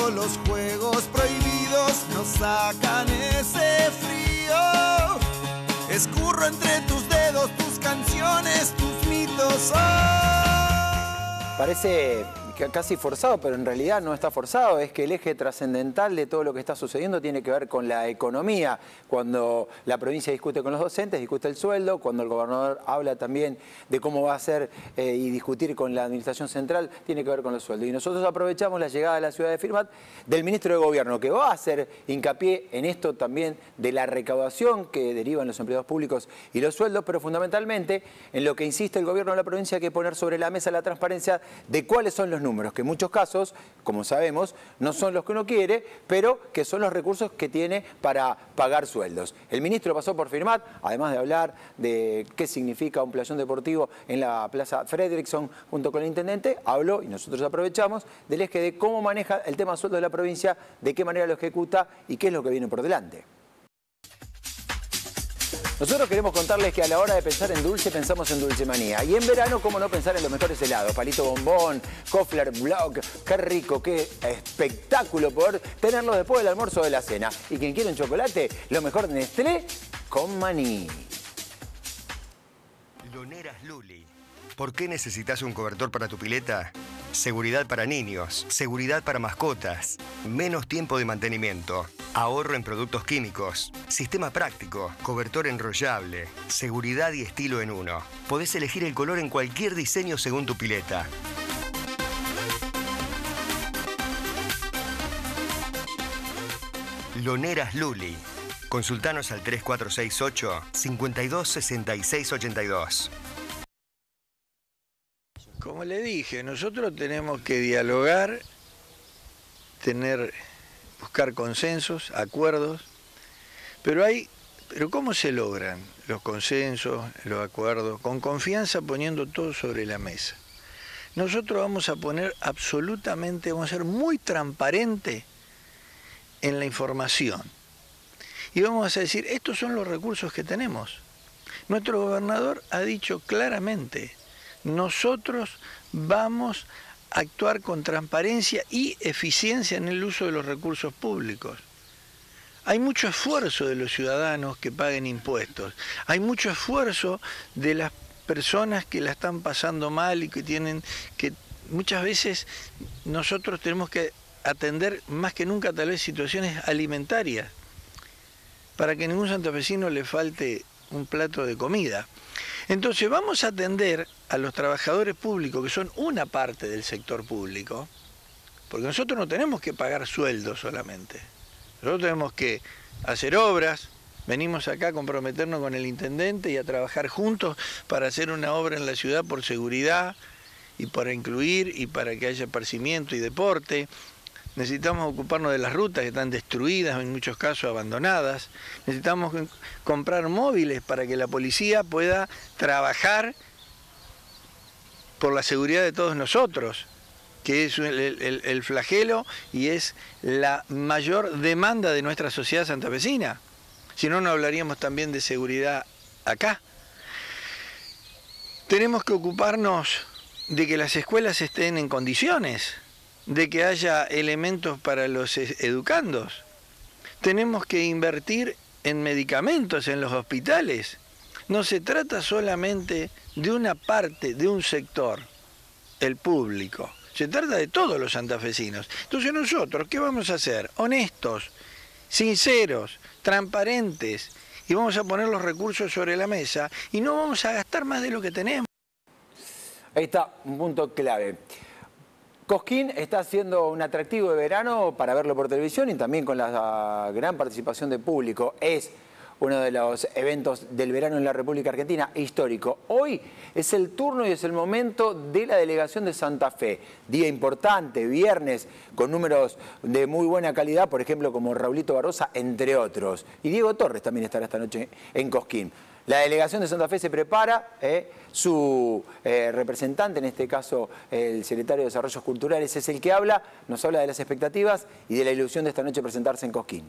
los juegos prohibidos nos sacan ese frío. Escurro entre tus dedos, tus canciones, tus mitos. Oh. Parece casi forzado, pero en realidad no está forzado, es que el eje trascendental de todo lo que está sucediendo tiene que ver con la economía. Cuando la provincia discute con los docentes, discute el sueldo, cuando el gobernador habla también de cómo va a ser eh, y discutir con la administración central, tiene que ver con los sueldos. Y nosotros aprovechamos la llegada a la ciudad de Firmat del ministro de Gobierno, que va a hacer hincapié en esto también de la recaudación que derivan los empleados públicos y los sueldos, pero fundamentalmente en lo que insiste el gobierno de la provincia, que poner sobre la mesa la transparencia de cuáles son los números. Números que en muchos casos, como sabemos, no son los que uno quiere, pero que son los recursos que tiene para pagar sueldos. El ministro pasó por Firmat, además de hablar de qué significa un playón deportivo en la Plaza Fredrickson junto con el intendente, habló, y nosotros aprovechamos, del eje de cómo maneja el tema sueldo de la provincia, de qué manera lo ejecuta y qué es lo que viene por delante. Nosotros queremos contarles que a la hora de pensar en dulce, pensamos en Dulcemanía. Y en verano, cómo no pensar en los mejores helados. Palito bombón, Koffler Block, qué rico, qué espectáculo poder tenerlos después del almuerzo o de la cena. Y quien quiere un chocolate, lo mejor de Nestlé con maní. Loneras Luli. ¿Por qué necesitas un cobertor para tu pileta? Seguridad para niños, seguridad para mascotas, menos tiempo de mantenimiento, ahorro en productos químicos, sistema práctico, cobertor enrollable, seguridad y estilo en uno. Podés elegir el color en cualquier diseño según tu pileta. Loneras Luli. Consultanos al tres cuatro seis ocho, cinco dos seis seis ocho dos. Como le dije, nosotros tenemos que dialogar, tener, buscar consensos, acuerdos, pero hay, pero ¿cómo se logran los consensos, los acuerdos? Con confianza, poniendo todo sobre la mesa. Nosotros vamos a poner absolutamente, vamos a ser muy transparentes en la información y vamos a decir, estos son los recursos que tenemos. Nuestro gobernador ha dicho claramente, nosotros vamos a actuar con transparencia y eficiencia en el uso de los recursos públicos. Hay mucho esfuerzo de los ciudadanos que paguen impuestos. Hay mucho esfuerzo de las personas que la están pasando mal y que tienen que... Muchas veces nosotros tenemos que atender más que nunca tal vez situaciones alimentarias para que ningún santafesino le falte un plato de comida. Entonces vamos a atender a los trabajadores públicos, que son una parte del sector público, porque nosotros no tenemos que pagar sueldos solamente. Nosotros tenemos que hacer obras, venimos acá a comprometernos con el intendente y a trabajar juntos para hacer una obra en la ciudad por seguridad y para incluir y para que haya esparcimiento y deporte. Necesitamos ocuparnos de las rutas que están destruidas, en muchos casos abandonadas. Necesitamos comprar móviles para que la policía pueda trabajar por la seguridad de todos nosotros, que es el, el, el flagelo y es la mayor demanda de nuestra sociedad santafesina. Si no, no hablaríamos también de seguridad acá. Tenemos que ocuparnos de que las escuelas estén en condiciones, de que haya elementos para los educandos. Tenemos que invertir en medicamentos en los hospitales. No se trata solamente de una parte, de un sector, el público. Se trata de todos los santafesinos. Entonces nosotros, ¿qué vamos a hacer? Honestos, sinceros, transparentes, y vamos a poner los recursos sobre la mesa y no vamos a gastar más de lo que tenemos. Ahí está un punto clave. Cosquín está siendo un atractivo de verano para verlo por televisión y también con la gran participación de público. Es uno de los eventos del verano en la República Argentina, histórico. Hoy es el turno y es el momento de la delegación de Santa Fe. Día importante, viernes, con números de muy buena calidad, por ejemplo, como Raulito Barrosa, entre otros. Y Diego Torres también estará esta noche en Cosquín. La delegación de Santa Fe se prepara, eh, su eh, representante, en este caso el secretario de Desarrollos Culturales, es el que habla, nos habla de las expectativas y de la ilusión de esta noche presentarse en Cosquín.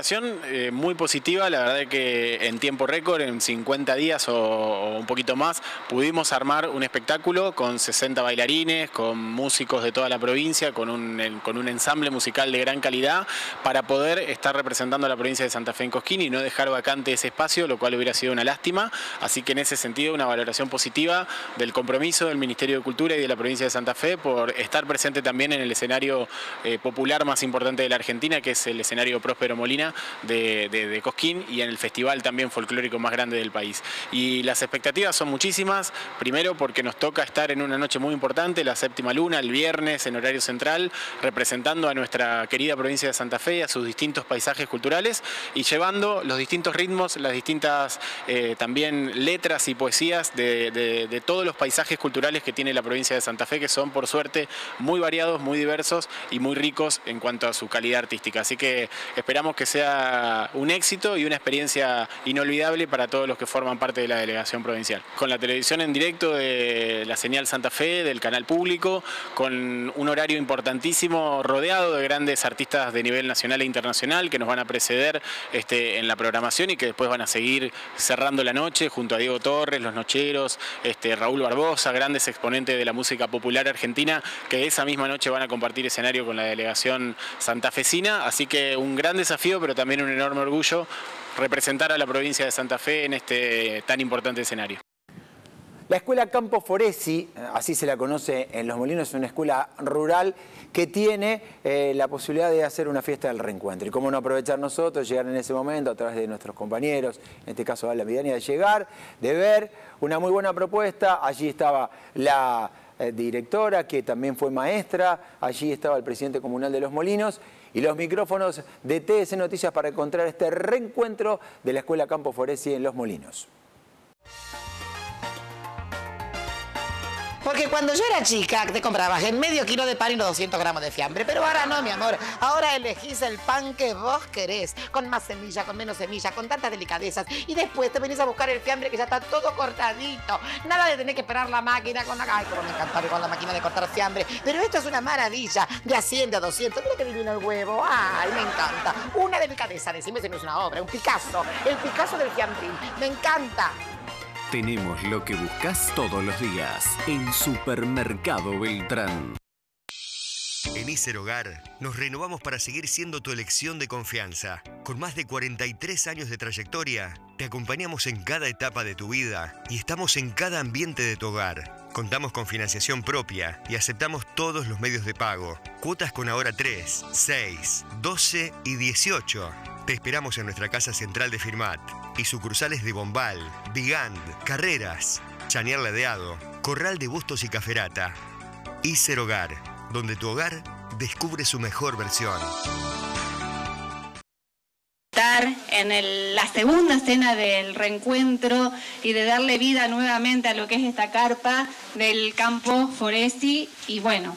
recuperación eh, muy positiva, la verdad que en tiempo récord, en cincuenta días o, o un poquito más, pudimos armar un espectáculo con sesenta bailarines, con músicos de toda la provincia, con un, con un ensamble musical de gran calidad, para poder estar representando a la provincia de Santa Fe en Cosquín y no dejar vacante ese espacio, lo cual hubiera sido una lástima. Así que en ese sentido, una valoración positiva del compromiso del Ministerio de Cultura y de la provincia de Santa Fe por estar presente también en el escenario eh, popular más importante de la Argentina, que es el escenario Próspero Molina de, de, de Cosquín, y en el festival también folclórico más grande del país. Y las expectativas son muchísimas, primero porque nos toca estar en una noche muy importante, la séptima luna, el viernes en horario central, representando a nuestra querida provincia de Santa Fe, a sus distintos paisajes culturales y llevando los distintos ritmos, las distintas eh, también letras y poesías de, de, de todos los paisajes culturales que tiene la provincia de Santa Fe, que son por suerte muy variados, muy diversos y muy ricos en cuanto a su calidad artística. Así que esperamos que sea un éxito y una experiencia inolvidable para todos los que forman parte de la delegación provincial. Con la televisión en directo de la señal Santa Fe, del canal público, con un horario importantísimo rodeado de grandes artistas de nivel nacional e internacional que nos van a preceder este, en la programación y que después van a seguir cerrando la noche junto a Diego Torres, Los Nocheros, este, Raúl Barbosa, grandes exponentes de la música popular argentina que esa misma noche van a compartir escenario con la delegación santafesina. Así que un gran desafío, pero también un enorme orgullo representar a la provincia de Santa Fe en este tan importante escenario. La escuela Campo Foresti, así se la conoce en Los Molinos, es una escuela rural que tiene eh, la posibilidad de hacer una fiesta del reencuentro. Y cómo no aprovechar nosotros, llegar en ese momento a través de nuestros compañeros, en este caso a la Midanía, de llegar, de ver una muy buena propuesta. Allí estaba la eh, directora, que también fue maestra, allí estaba el presidente comunal de Los Molinos, y los micrófonos de T D C Noticias para encontrar este reencuentro de la escuela Campo Foresti en Los Molinos. Porque cuando yo era chica, te comprabas en medio kilo de pan y los doscientos gramos de fiambre. Pero ahora no, mi amor. Ahora elegís el pan que vos querés. Con más semilla, con menos semilla, con tantas delicadezas. Y después te venís a buscar el fiambre que ya está todo cortadito. Nada de tener que esperar la máquina con la... Ay, cómo me encantaba con la máquina de cortar fiambre. Pero esto es una maravilla. De a cien, de a doscientos. Mira que divino el huevo. Ay, me encanta. Una delicadeza. Decime si no es una obra. Un Picasso. El Picasso del fiambrín. Me encanta. Tenemos lo que buscas todos los días en Supermercado Beltrán. En Icer Hogar nos renovamos para seguir siendo tu elección de confianza. Con más de cuarenta y tres años de trayectoria, te acompañamos en cada etapa de tu vida y estamos en cada ambiente de tu hogar. Contamos con financiación propia y aceptamos todos los medios de pago. Cuotas con ahora tres, seis, doce y dieciocho. Te esperamos en nuestra casa central de Firmat y sucursales de Bombal, Vigand, Carreras, Chañar Ladeado, Corral de Bustos y Caferata. Icer Hogar, donde tu hogar descubre su mejor versión. Estar en el, la segunda escena del reencuentro y de darle vida nuevamente a lo que es esta carpa del Campo Foresti. Y bueno,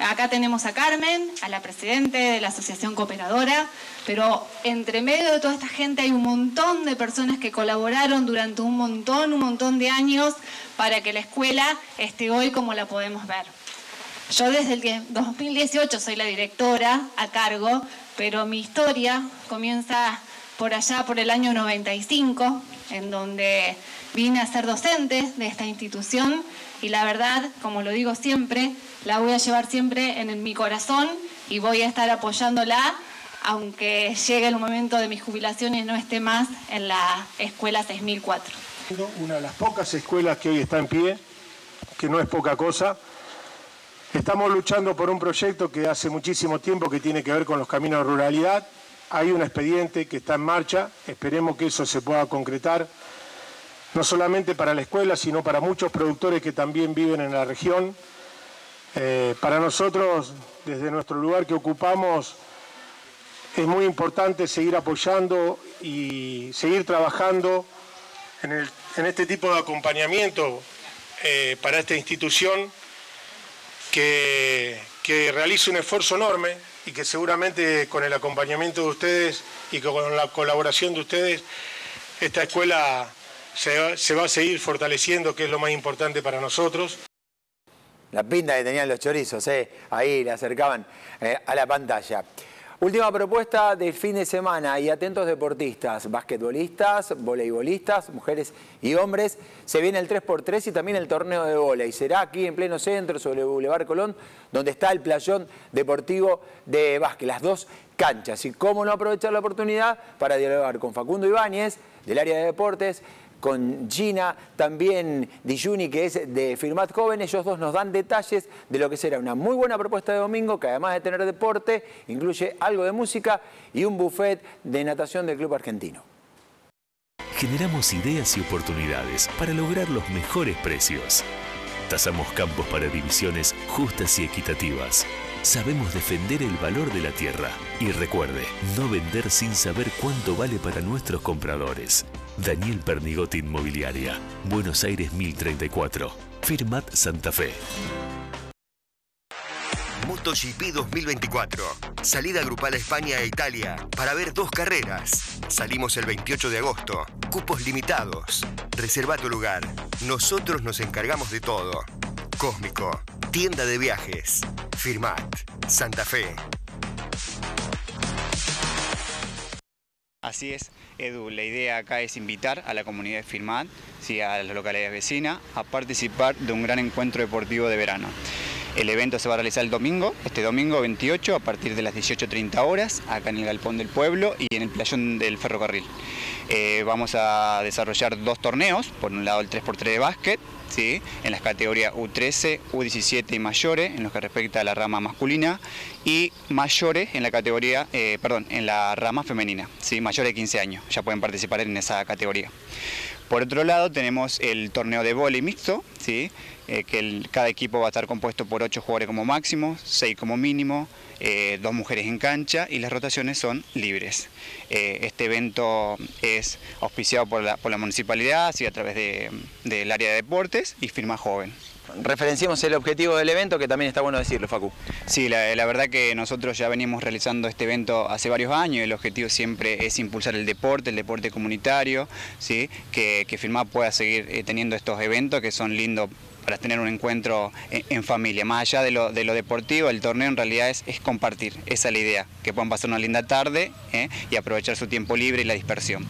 acá tenemos a Carmen, a la presidenta de la Asociación Cooperadora, pero entre medio de toda esta gente hay un montón de personas que colaboraron durante un montón, un montón de años para que la escuela esté hoy como la podemos ver. Yo desde el dos mil dieciocho soy la directora a cargo, pero mi historia comienza por allá, por el año noventa y cinco, en donde vine a ser docente de esta institución y la verdad, como lo digo siempre, la voy a llevar siempre en mi corazón y voy a estar apoyándola aunque llegue el momento de mi jubilación y no esté más en la escuela seis mil cuatro. Una de las pocas escuelas que hoy está en pie, que no es poca cosa. Estamos luchando por un proyecto que hace muchísimo tiempo que tiene que ver con los caminos de ruralidad. Hay un expediente que está en marcha, esperemos que eso se pueda concretar, no solamente para la escuela, sino para muchos productores que también viven en la región. Eh, para nosotros, desde nuestro lugar que ocupamos, es muy importante seguir apoyando y seguir trabajando en, el, en este tipo de acompañamiento eh, para esta institución que, que realiza un esfuerzo enorme y que seguramente con el acompañamiento de ustedes y con la colaboración de ustedes, esta escuela se, se va a seguir fortaleciendo, que es lo más importante para nosotros. La pinta que tenían los chorizos, eh, ahí le acercaban eh, a la pantalla. Última propuesta del fin de semana y atentos deportistas, basquetbolistas, voleibolistas, mujeres y hombres. Se viene el tres por tres y también el torneo de vóley. Será aquí en pleno centro, sobre Boulevard Colón, donde está el playón deportivo de básquet. Las dos canchas. Y cómo no aprovechar la oportunidad para dialogar con Facundo Ibáñez, del área de deportes, con Gina, también Dijuni, que es de Firmat Jóvenes. Ellos dos nos dan detalles de lo que será una muy buena propuesta de domingo, que además de tener deporte, incluye algo de música y un buffet de natación del Club Argentino. Generamos ideas y oportunidades para lograr los mejores precios. Tasamos campos para divisiones justas y equitativas. Sabemos defender el valor de la tierra. Y recuerde, no vender sin saber cuánto vale para nuestros compradores. Daniel Pernigotti Inmobiliaria, Buenos Aires mil treinta y cuatro, Firmat Santa Fe. MotoGP dos mil veinticuatro, salida grupal a España e Italia para ver dos carreras. Salimos el veintiocho de agosto, cupos limitados. Reserva tu lugar, nosotros nos encargamos de todo. Cósmico, tienda de viajes, Firmat, Santa Fe. Así es, Edu, la idea acá es invitar a la comunidad de Firmat, sí, a las localidades vecinas, a participar de un gran encuentro deportivo de verano. El evento se va a realizar el domingo, este domingo veintiocho, a partir de las dieciocho treinta horas, acá en el Galpón del Pueblo y en el playón del Ferrocarril. Eh, vamos a desarrollar dos torneos, por un lado el tres por tres de básquet, ¿sí?, en las categorías U trece, U diecisiete y mayores, en lo que respecta a la rama masculina, y mayores en la categoría, eh, perdón, en la rama femenina, ¿sí?, mayores de quince años, ya pueden participar en esa categoría. Por otro lado tenemos el torneo de vóley mixto, ¿sí?, eh, que el, cada equipo va a estar compuesto por ocho jugadores como máximo, seis como mínimo, eh, dos mujeres en cancha y las rotaciones son libres. Eh, este evento es auspiciado por la, por la municipalidad, ¿sí?, a través de, del área de deportes y Firma Joven. Referenciamos el objetivo del evento, que también está bueno decirlo, Facu. Sí, la, la verdad que nosotros ya venimos realizando este evento hace varios años y el objetivo siempre es impulsar el deporte, el deporte comunitario, ¿sí?, que, que Firmat pueda seguir teniendo estos eventos que son lindos para tener un encuentro en, en familia. Más allá de lo, de lo deportivo, el torneo en realidad es, es compartir, esa es la idea, que puedan pasar una linda tarde, ¿eh?, y aprovechar su tiempo libre y la dispersión.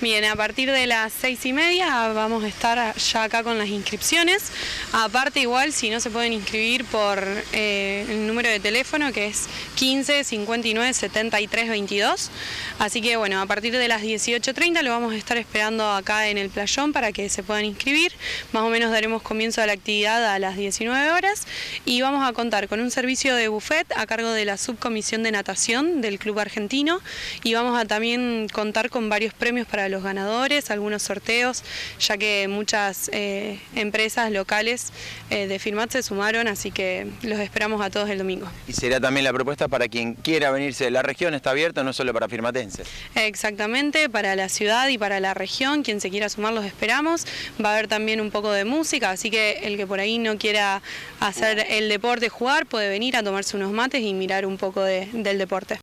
Bien, a partir de las seis y media vamos a estar ya acá con las inscripciones. Aparte igual, si no se pueden inscribir por eh, el número de teléfono, que es quince, cincuenta y nueve, setenta y tres, veintidós. Así que bueno, a partir de las dieciocho treinta lo vamos a estar esperando acá en el playón para que se puedan inscribir. Más o menos daremos comienzo a la actividad a las diecinueve horas y vamos a contar con un servicio de buffet a cargo de la subcomisión de natación del Club Argentino y vamos a también contar con varios premios para los ganadores, algunos sorteos, ya que muchas eh, empresas locales eh, de Firmat se sumaron, así que los esperamos a todos el domingo. Y será también la propuesta para quien quiera venirse de la región, está abierto no solo para firmatenses. Exactamente, para la ciudad y para la región, quien se quiera sumar los esperamos, va a haber también un poco de música, así que el que por ahí no quiera hacer el deporte, jugar, puede venir a tomarse unos mates y mirar un poco de, del deporte.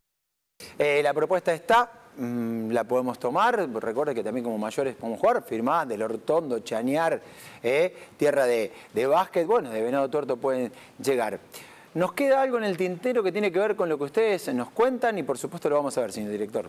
Eh, la propuesta está, mmm, la podemos tomar, recuerde que también como mayores podemos jugar, Firmat, del Hortondo, Chañar, eh, tierra de, de básquet, bueno, de Venado Tuerto pueden llegar. Nos queda algo en el tintero que tiene que ver con lo que ustedes nos cuentan y por supuesto lo vamos a ver, señor director.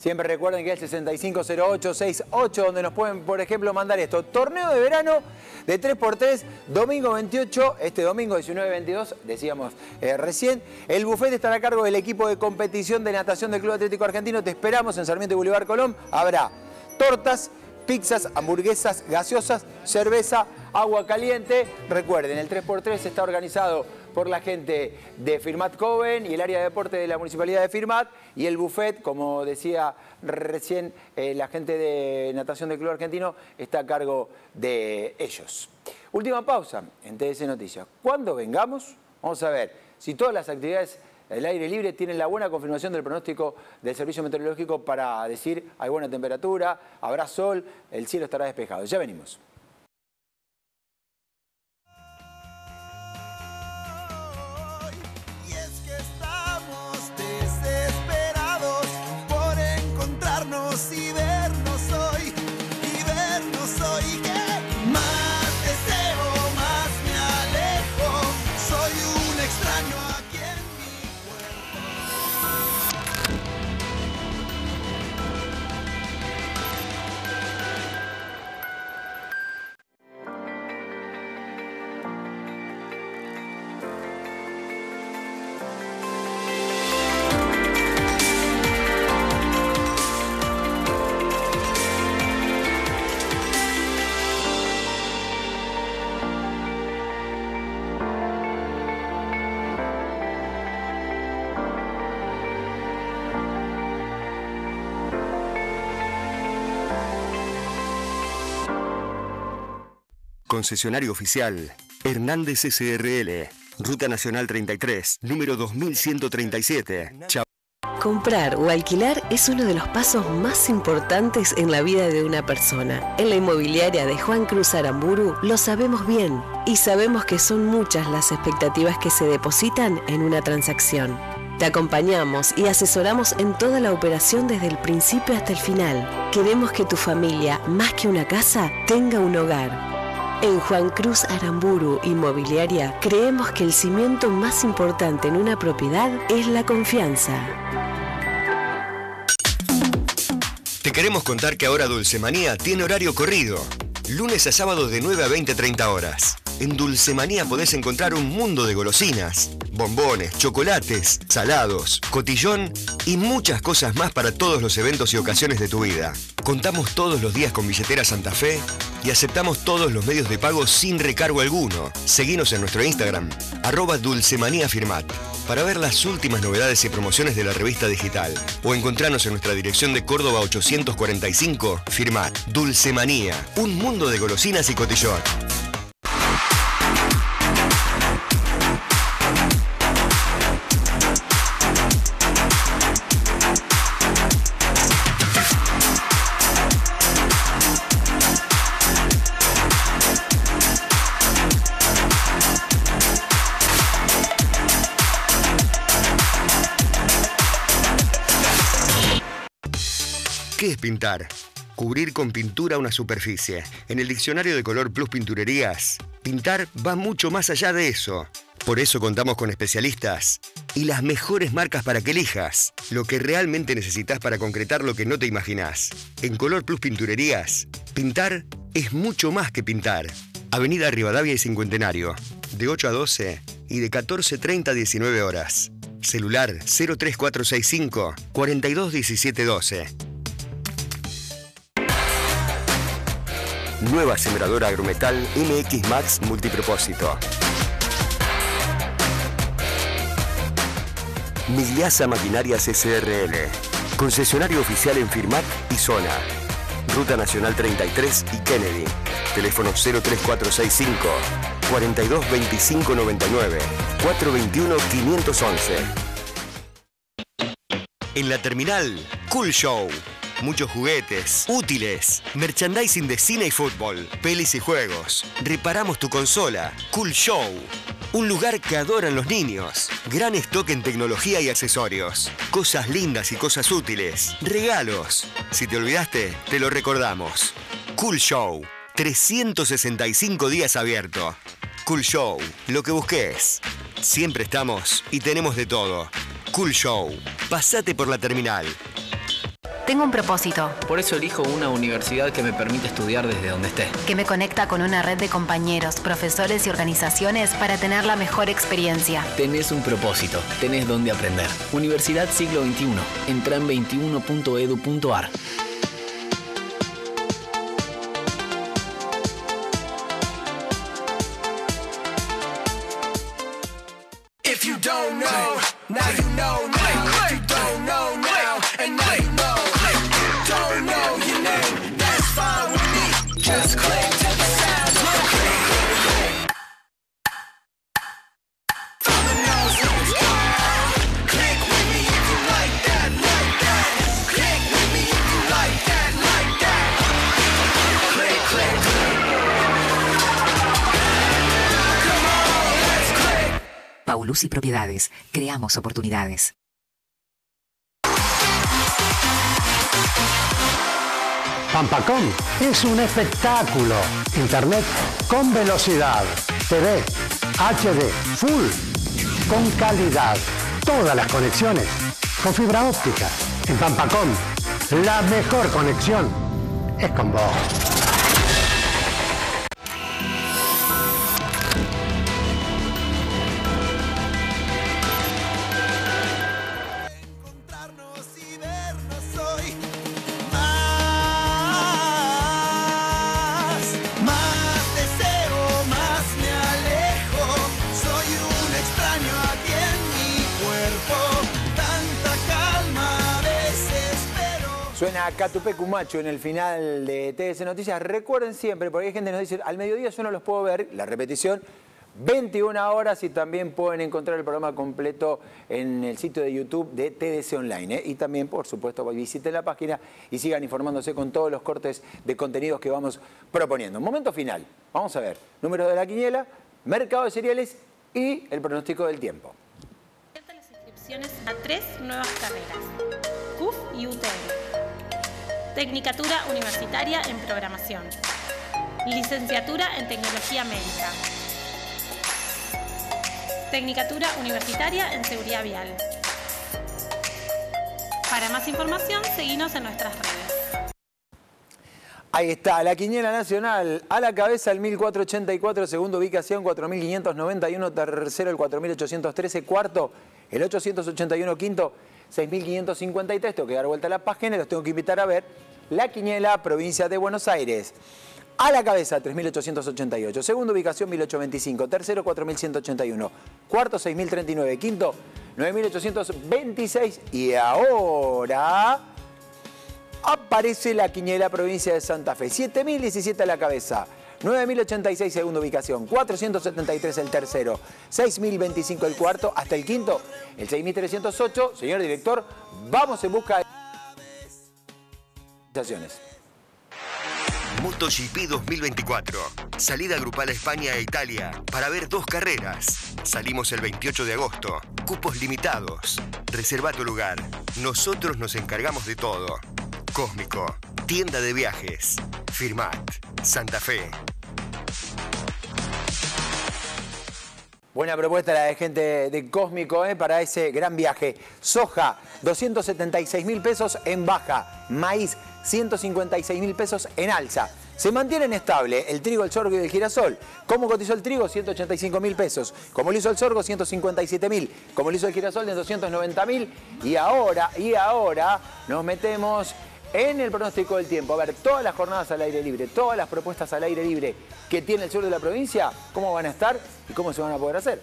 Siempre recuerden que es el sesenta y cinco cero ocho sesenta y ocho donde nos pueden, por ejemplo, mandar esto. Torneo de verano de tres por tres, domingo veintiocho, este domingo diecinueve veintidós, decíamos eh, recién. El buffet estará a cargo del equipo de competición de natación del Club Atlético Argentino. Te esperamos en Sarmiento y Boulevard Colón. Habrá tortas, pizzas, hamburguesas, gaseosas, cerveza, agua caliente. Recuerden, el tres por tres está organizado por la gente de Firmat Joven y el área de deporte de la Municipalidad de Firmat y el buffet, como decía recién, eh, la gente de natación del Club Argentino está a cargo de ellos. Última pausa en T D C Noticias. Cuando vengamos, vamos a ver si todas las actividades El aire libre tiene la buena confirmación del pronóstico del servicio meteorológico para decir hay buena temperatura, habrá sol, el cielo estará despejado. Ya venimos. Concesionario oficial, Hernández S R L, Ruta Nacional treinta y tres, número dos mil ciento treinta y siete. Chao. Comprar o alquilar es uno de los pasos más importantes en la vida de una persona. En la inmobiliaria de Juan Cruz Aramburu lo sabemos bien y sabemos que son muchas las expectativas que se depositan en una transacción. Te acompañamos y asesoramos en toda la operación desde el principio hasta el final. Queremos que tu familia, más que una casa, tenga un hogar. En Juan Cruz Aramburu Inmobiliaria creemos que el cimiento más importante en una propiedad es la confianza. Te queremos contar que ahora Dulcemanía tiene horario corrido. Lunes a sábado de nueve a veinte, treinta horas. En Dulcemanía podés encontrar un mundo de golosinas, bombones, chocolates, salados, cotillón y muchas cosas más para todos los eventos y ocasiones de tu vida. Contamos todos los días con billetera Santa Fe y aceptamos todos los medios de pago sin recargo alguno. Seguinos en nuestro Instagram, arroba Dulcemanía Firmat, para ver las últimas novedades y promociones de la revista digital. O encontranos en nuestra dirección de Córdoba ochocientos cuarenta y cinco, Firmat. Dulcemanía, un mundo de golosinas y cotillón. ¿Qué es pintar? Cubrir con pintura una superficie. En el diccionario de Color Plus Pinturerías, pintar va mucho más allá de eso. Por eso contamos con especialistas y las mejores marcas para que elijas lo que realmente necesitas para concretar lo que no te imaginás. En Color Plus Pinturerías, pintar es mucho más que pintar. Avenida Rivadavia y Cincuentenario, de ocho a doce y de catorce treinta a diecinueve horas. Celular cero tres cuatro seis cinco, cuatro dos uno siete uno dos. Nueva sembradora agrometal M X Max multipropósito. Miliaza Maquinarias S R L. Concesionario oficial en Firmat y Zona. Ruta Nacional treinta y tres y Kennedy. Teléfono cero tres cuatro seis cinco, cuatro dos dos cinco nueve nueve, cuatro dos uno, cinco uno uno. En la terminal, Cool Show. Muchos juguetes, útiles, merchandising de cine y fútbol, pelis y juegos. Reparamos tu consola. Cool Show, un lugar que adoran los niños. Gran stock en tecnología y accesorios. Cosas lindas y cosas útiles. Regalos. Si te olvidaste, te lo recordamos. Cool Show, trescientos sesenta y cinco días abierto. Cool Show, lo que busques. Siempre estamos y tenemos de todo. Cool Show, pasate por la terminal. Tengo un propósito. Por eso elijo una universidad que me permite estudiar desde donde esté. Que me conecta con una red de compañeros, profesores y organizaciones para tener la mejor experiencia. Tenés un propósito. Tenés donde aprender. Universidad Siglo veintiuno. Entra en veintiuno punto edu punto ar. If you don't know, now you know now. If you don't know now, and now you know. Paulus y Propiedades. Creamos oportunidades. Pampacom es un espectáculo. Internet con velocidad. T V, H D, full, con calidad. Todas las conexiones con fibra óptica. En Pampacom, la mejor conexión es con vos. Suena Catupecumacho en el final de T D C Noticias. Recuerden siempre, porque hay gente que nos dice, al mediodía yo no los puedo ver, la repetición, veintiuna horas, y también pueden encontrar el programa completo en el sitio de YouTube de T D C Online. ¿eh? Y también, por supuesto, visiten la página y sigan informándose con todos los cortes de contenidos que vamos proponiendo. Momento final, vamos a ver, números de la quiniela, mercado de cereales y el pronóstico del tiempo. Las inscripciones a tres nuevas carreras, C U F y U T M. Tecnicatura Universitaria en Programación. Licenciatura en Tecnología Médica. Tecnicatura Universitaria en Seguridad Vial. Para más información, seguinos en nuestras redes. Ahí está, la quiniela nacional. A la cabeza el mil cuatrocientos ochenta y cuatro, segundo ubicación cuatro mil quinientos noventa y uno, tercero el cuatro mil ochocientos trece, cuarto el ochocientos ochenta y uno, quinto seis mil quinientos cincuenta y tres, tengo que dar vuelta a la página y los tengo que invitar a ver la quiniela provincia de Buenos Aires. A la cabeza tres mil ochocientos ochenta y ocho, segunda ubicación mil ochocientos veinticinco, tercero cuatro mil ciento ochenta y uno, cuarto seis mil treinta y nueve, quinto nueve mil ochocientos veintiséis y ahora aparece la quiniela provincia de Santa Fe. siete mil diecisiete a la cabeza, nueve mil ochenta y seis segunda ubicación, cuatrocientos setenta y tres el tercero, seis mil veinticinco el cuarto, hasta el quinto, el seis mil trescientos ocho. Señor director, vamos en busca de estaciones. MotoGP dos mil veinticuatro, salida grupal a España e Italia para ver dos carreras. Salimos el veintiocho de agosto, cupos limitados. Reserva tu lugar, nosotros nos encargamos de todo. Cósmico, tienda de viajes, Firmat, Santa Fe. Buena propuesta la de gente de Cósmico ¿eh? para ese gran viaje. Soja, doscientos setenta y seis mil pesos en baja. Maíz, ciento cincuenta y seis mil pesos en alza. Se mantienen estable el trigo, el sorgo y el girasol. ¿Cómo cotizó el trigo? ciento ochenta y cinco mil pesos. ¿Cómo lo hizo el sorgo? ciento cincuenta y siete mil. ¿Cómo lo hizo el girasol? De doscientos noventa mil. Y ahora, y ahora nos metemos en el pronóstico del tiempo. A ver, todas las jornadas al aire libre, todas las propuestas al aire libre que tiene el sur de la provincia, cómo van a estar y cómo se van a poder hacer.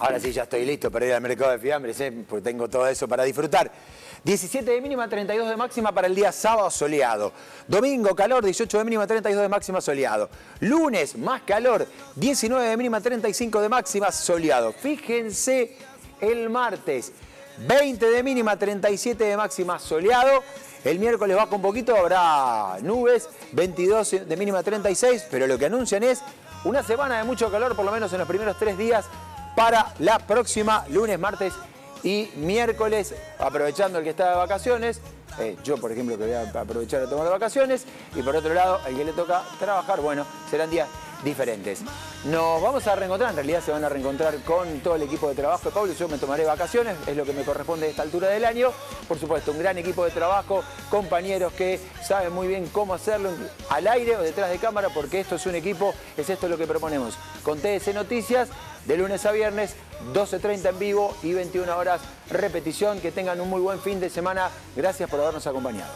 Ahora sí, ya estoy listo para ir al mercado de fiambres, ¿eh? porque tengo todo eso para disfrutar. diecisiete de mínima, treinta y dos de máxima para el día sábado soleado. Domingo, calor, dieciocho de mínima, treinta y dos de máxima soleado. Lunes, más calor, diecinueve de mínima, treinta y cinco de máxima soleado. Fíjense el martes, veinte de mínima, treinta y siete de máxima soleado. El miércoles baja un poquito, habrá nubes, veintidós de mínima, treinta y seis, pero lo que anuncian es una semana de mucho calor, por lo menos en los primeros tres días, para la próxima, lunes, martes y miércoles, aprovechando el que está de vacaciones. Eh, yo, por ejemplo, que voy a aprovechar a tomar de vacaciones. Y por otro lado, al que le toca trabajar, bueno, serán días diferentes. Nos vamos a reencontrar, en realidad se van a reencontrar con todo el equipo de trabajo de Pablo. Yo me tomaré vacaciones, es lo que me corresponde a esta altura del año. Por supuesto, un gran equipo de trabajo, compañeros que saben muy bien cómo hacerlo al aire o detrás de cámara, porque esto es un equipo, es esto lo que proponemos. Con T D C Noticias, de lunes a viernes, doce treinta en vivo y veintiuna horas repetición. Que tengan un muy buen fin de semana. Gracias por habernos acompañado.